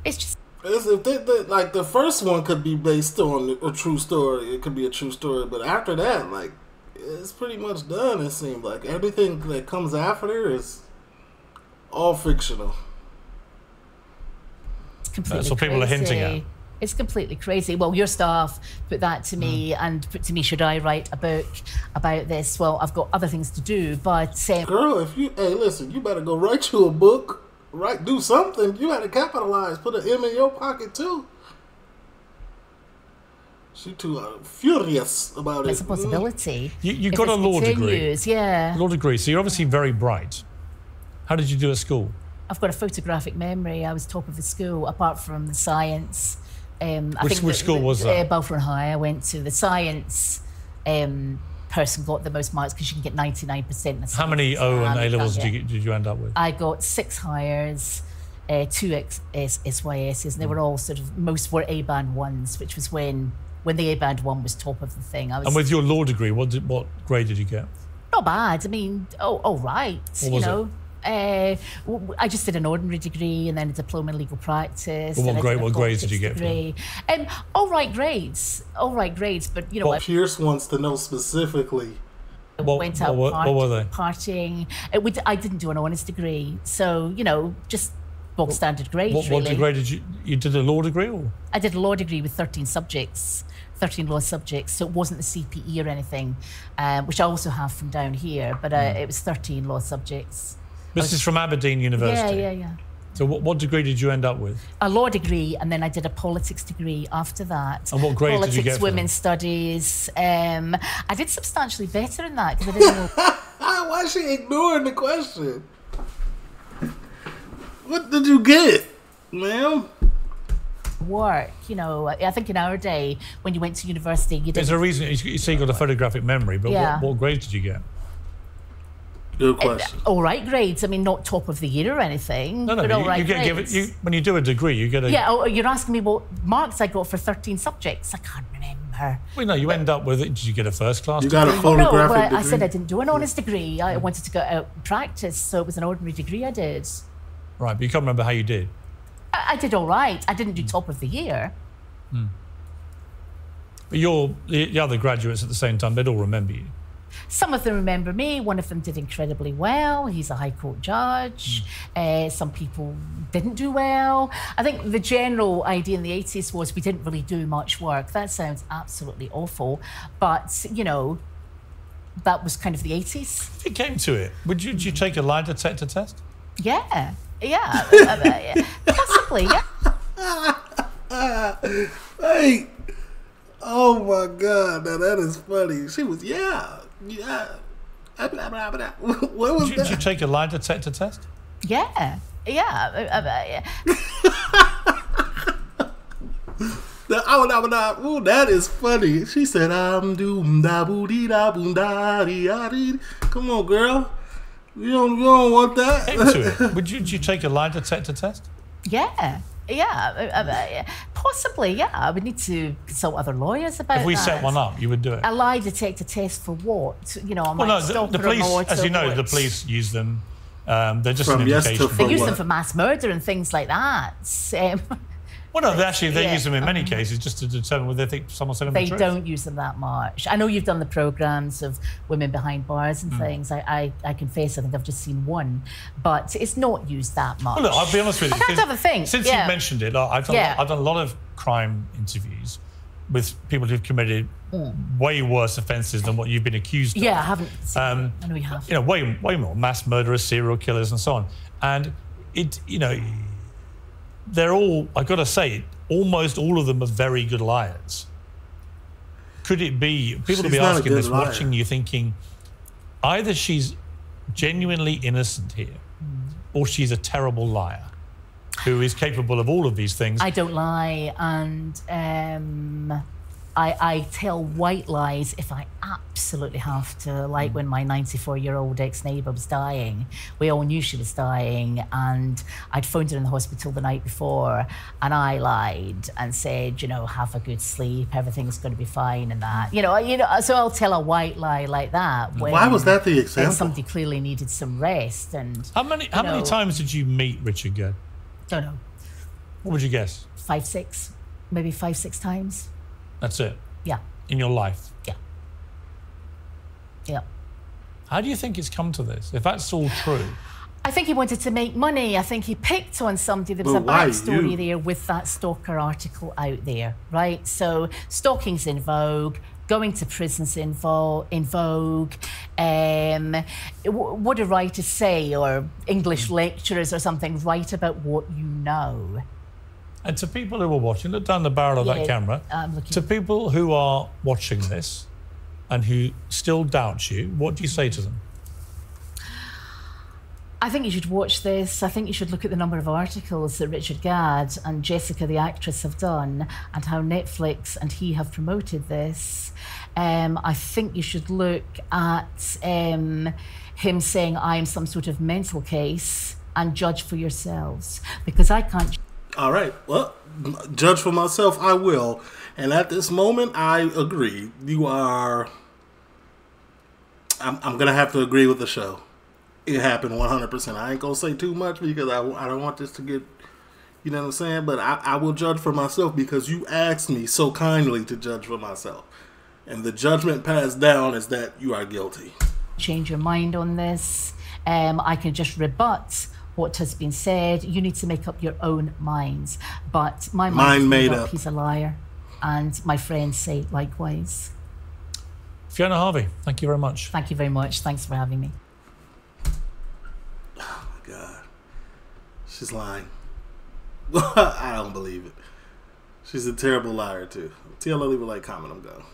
It's just... It's, if they, they, like the first one could be based on a true story, it could be a true story, but after that, like, it's pretty much done. It seems like everything that comes after is all fictional. It's completely That's what crazy. people are hinting at. It's completely crazy. Well, your staff put that to me mm. and put to me, should I write a book about this? Well, I've got other things to do, but um, girl, if you hey, listen, you better go write you a book. Right, do something. You had to capitalize. Put an M in your pocket too. She too uh, furious about it. It's a possibility. Mm. You, you got a law continues, degree. Yeah, law degree. So you're obviously very bright. How did you do at school? I've got a photographic memory. I was top of the school, apart from the science. Um, I which think which the, school the, was that? Uh, Balfour High. I went to the science. Um, person got the most marks because you can get ninety-nine percent. How many O and A levels did you, did you end up with? I got six hires, uh, two X, S, S Y Ss, and they were all sort of, most were A-band ones, which was when when the A-band one was top of the thing. I was, and with your law degree, what did, what grade did you get? Not bad. I mean, oh, all right. What was you know, it? Uh, I just did an ordinary degree and then a diploma in legal practice. Well, what grade? What grades did you get? Um, all right grades, all right grades, but you know. Well, Pierce wants to know specifically. What, went out what, part, what were they? Partying. It would, I didn't do an honours degree, so you know, just bog standard grades. What, what really. degree did you? You did a law degree, or? I did a law degree with thirteen subjects. thirteen law subjects, so it wasn't the C P E or anything, um, which I also have from down here, but uh, it was thirteen law subjects. This was, is from Aberdeen University? Yeah, yeah, yeah. So what, what degree did you end up with? A law degree, and then I did a politics degree after that. And what grade politics, did you get? Politics, women's studies. Um, I did substantially better in that, because I didn't know... Why is she ignoring the question? What did you get, ma'am? Work, you know, I think in our day when you went to university, you didn't. There's a reason you say you got a photographic memory, but yeah. what, what grades did you get? Good question. All right grades. I mean, not top of the year or anything. No, no. But you, all right you get grades. Give it, you, when you do a degree, you get a. Yeah, oh, you're asking me what marks I got for thirteen subjects. I can't remember. Well, no, you but, end up with it. Did you get a first class? You degree? got a photographic no, degree. I said I didn't do an honours degree. I wanted to go out and practice, so it was an ordinary degree I did. Right, but you can't remember how you did. I did all right. I didn't do top of the year. Mm. But you're, the other graduates at the same time, they'd all remember you. Some of them remember me. One of them did incredibly well. He's a High Court judge. Mm. Uh, some people didn't do well. I think the general idea in the eighties was we didn't really do much work. That sounds absolutely awful. But, you know, that was kind of the eighties. If it came to it, would you, did you take a lie detector test? Yeah. Yeah, yeah, possibly, yeah. Hey, oh my God, now that is funny. She was, yeah, yeah. What was did, that? Did you take a lie detector test? Yeah, yeah. Ooh, that is funny. She said, I'm doom da boo dee da boom da dee da dee. Come on, girl. You don't, you don't want that? Into it. Would you, did you take a lie detector test? Yeah, Yeah, possibly, yeah. I would need to consult other lawyers about that. If we that. set one up, you would do it? A lie detector test for what? You know, I might well, no, stop the, the police, as you know, what? the police use them. Um, they're just From an indication. Yes they use what? them for mass murder and things like that. Um, well, no, they actually, they yeah. use them in many um, cases just to determine whether they think someone's telling them the truth. They don't use them that much. I know you've done the programmes of women behind bars and mm. things. I, I, I confess, I think I've just seen one, but it's not used that much. Well, look, I'll be honest with you. I have to have a think. Since yeah. you've mentioned it, like, I've, done yeah. lot, I've done a lot of crime interviews with people who've committed mm. way worse offences than what you've been accused of. Yeah, I haven't seen um, I know you have. You know, way, way more. Mass murderers, serial killers and so on. And, it, you know, they're all, I've got to say, almost all of them are very good liars. Could it be, people will be asking this, liar. watching you thinking, either she's genuinely innocent here mm. or she's a terrible liar who is capable of all of these things. I don't lie, and um, I, I tell white lies if I absolutely have to, like mm. when my ninety-four-year-old ex-neighbour was dying. We all knew she was dying, and I'd phoned her in the hospital the night before, and I lied and said, you know, have a good sleep, everything's going to be fine and that. You know, you know, so I'll tell a white lie like that. When, Why was that the example? Somebody clearly needed some rest. And How many, how know, many times did you meet Richard Gadd? Don't know. What would you guess? Five, six, maybe five, six times. That's it? Yeah. In your life? Yeah. Yeah. How do you think it's come to this, if that's all true? I think he wanted to make money. I think he picked on somebody. There was well, a backstory there with that stalker article out there, right? So stalking's in vogue. Going to prison's in vogue. Um, would a writer say, or English lecturers or something, write about what you know? And to people who are watching, look down the barrel of yeah, that camera, I'm looking to people who are watching this and who still doubt you, what do you say to them? I think you should watch this. I think you should look at the number of articles that Richard Gadd and Jessica, the actress, have done and how Netflix and he have promoted this. Um, I think you should look at um, him saying, I am some sort of mental case, and judge for yourselves, because I can't. All right, well, judge for myself, I will. And at this moment, I agree. You are, I'm, I'm gonna have to agree with the show. It happened one hundred percent. I ain't gonna say too much because I, I don't want this to get, you know what I'm saying? But I, I will judge for myself because you asked me so kindly to judge for myself. And the judgment passed down is that you are guilty. Change your mind on this. Um, I can just rebut what has been said. You need to make up your own minds. But my mind made up. up. He's a liar. And my friends say likewise. Fiona Harvey, thank you very much. Thank you very much. Thanks for having me. God. She's lying. I don't believe it. She's a terrible liar, too. T L L, leave a like, comment, I'm going.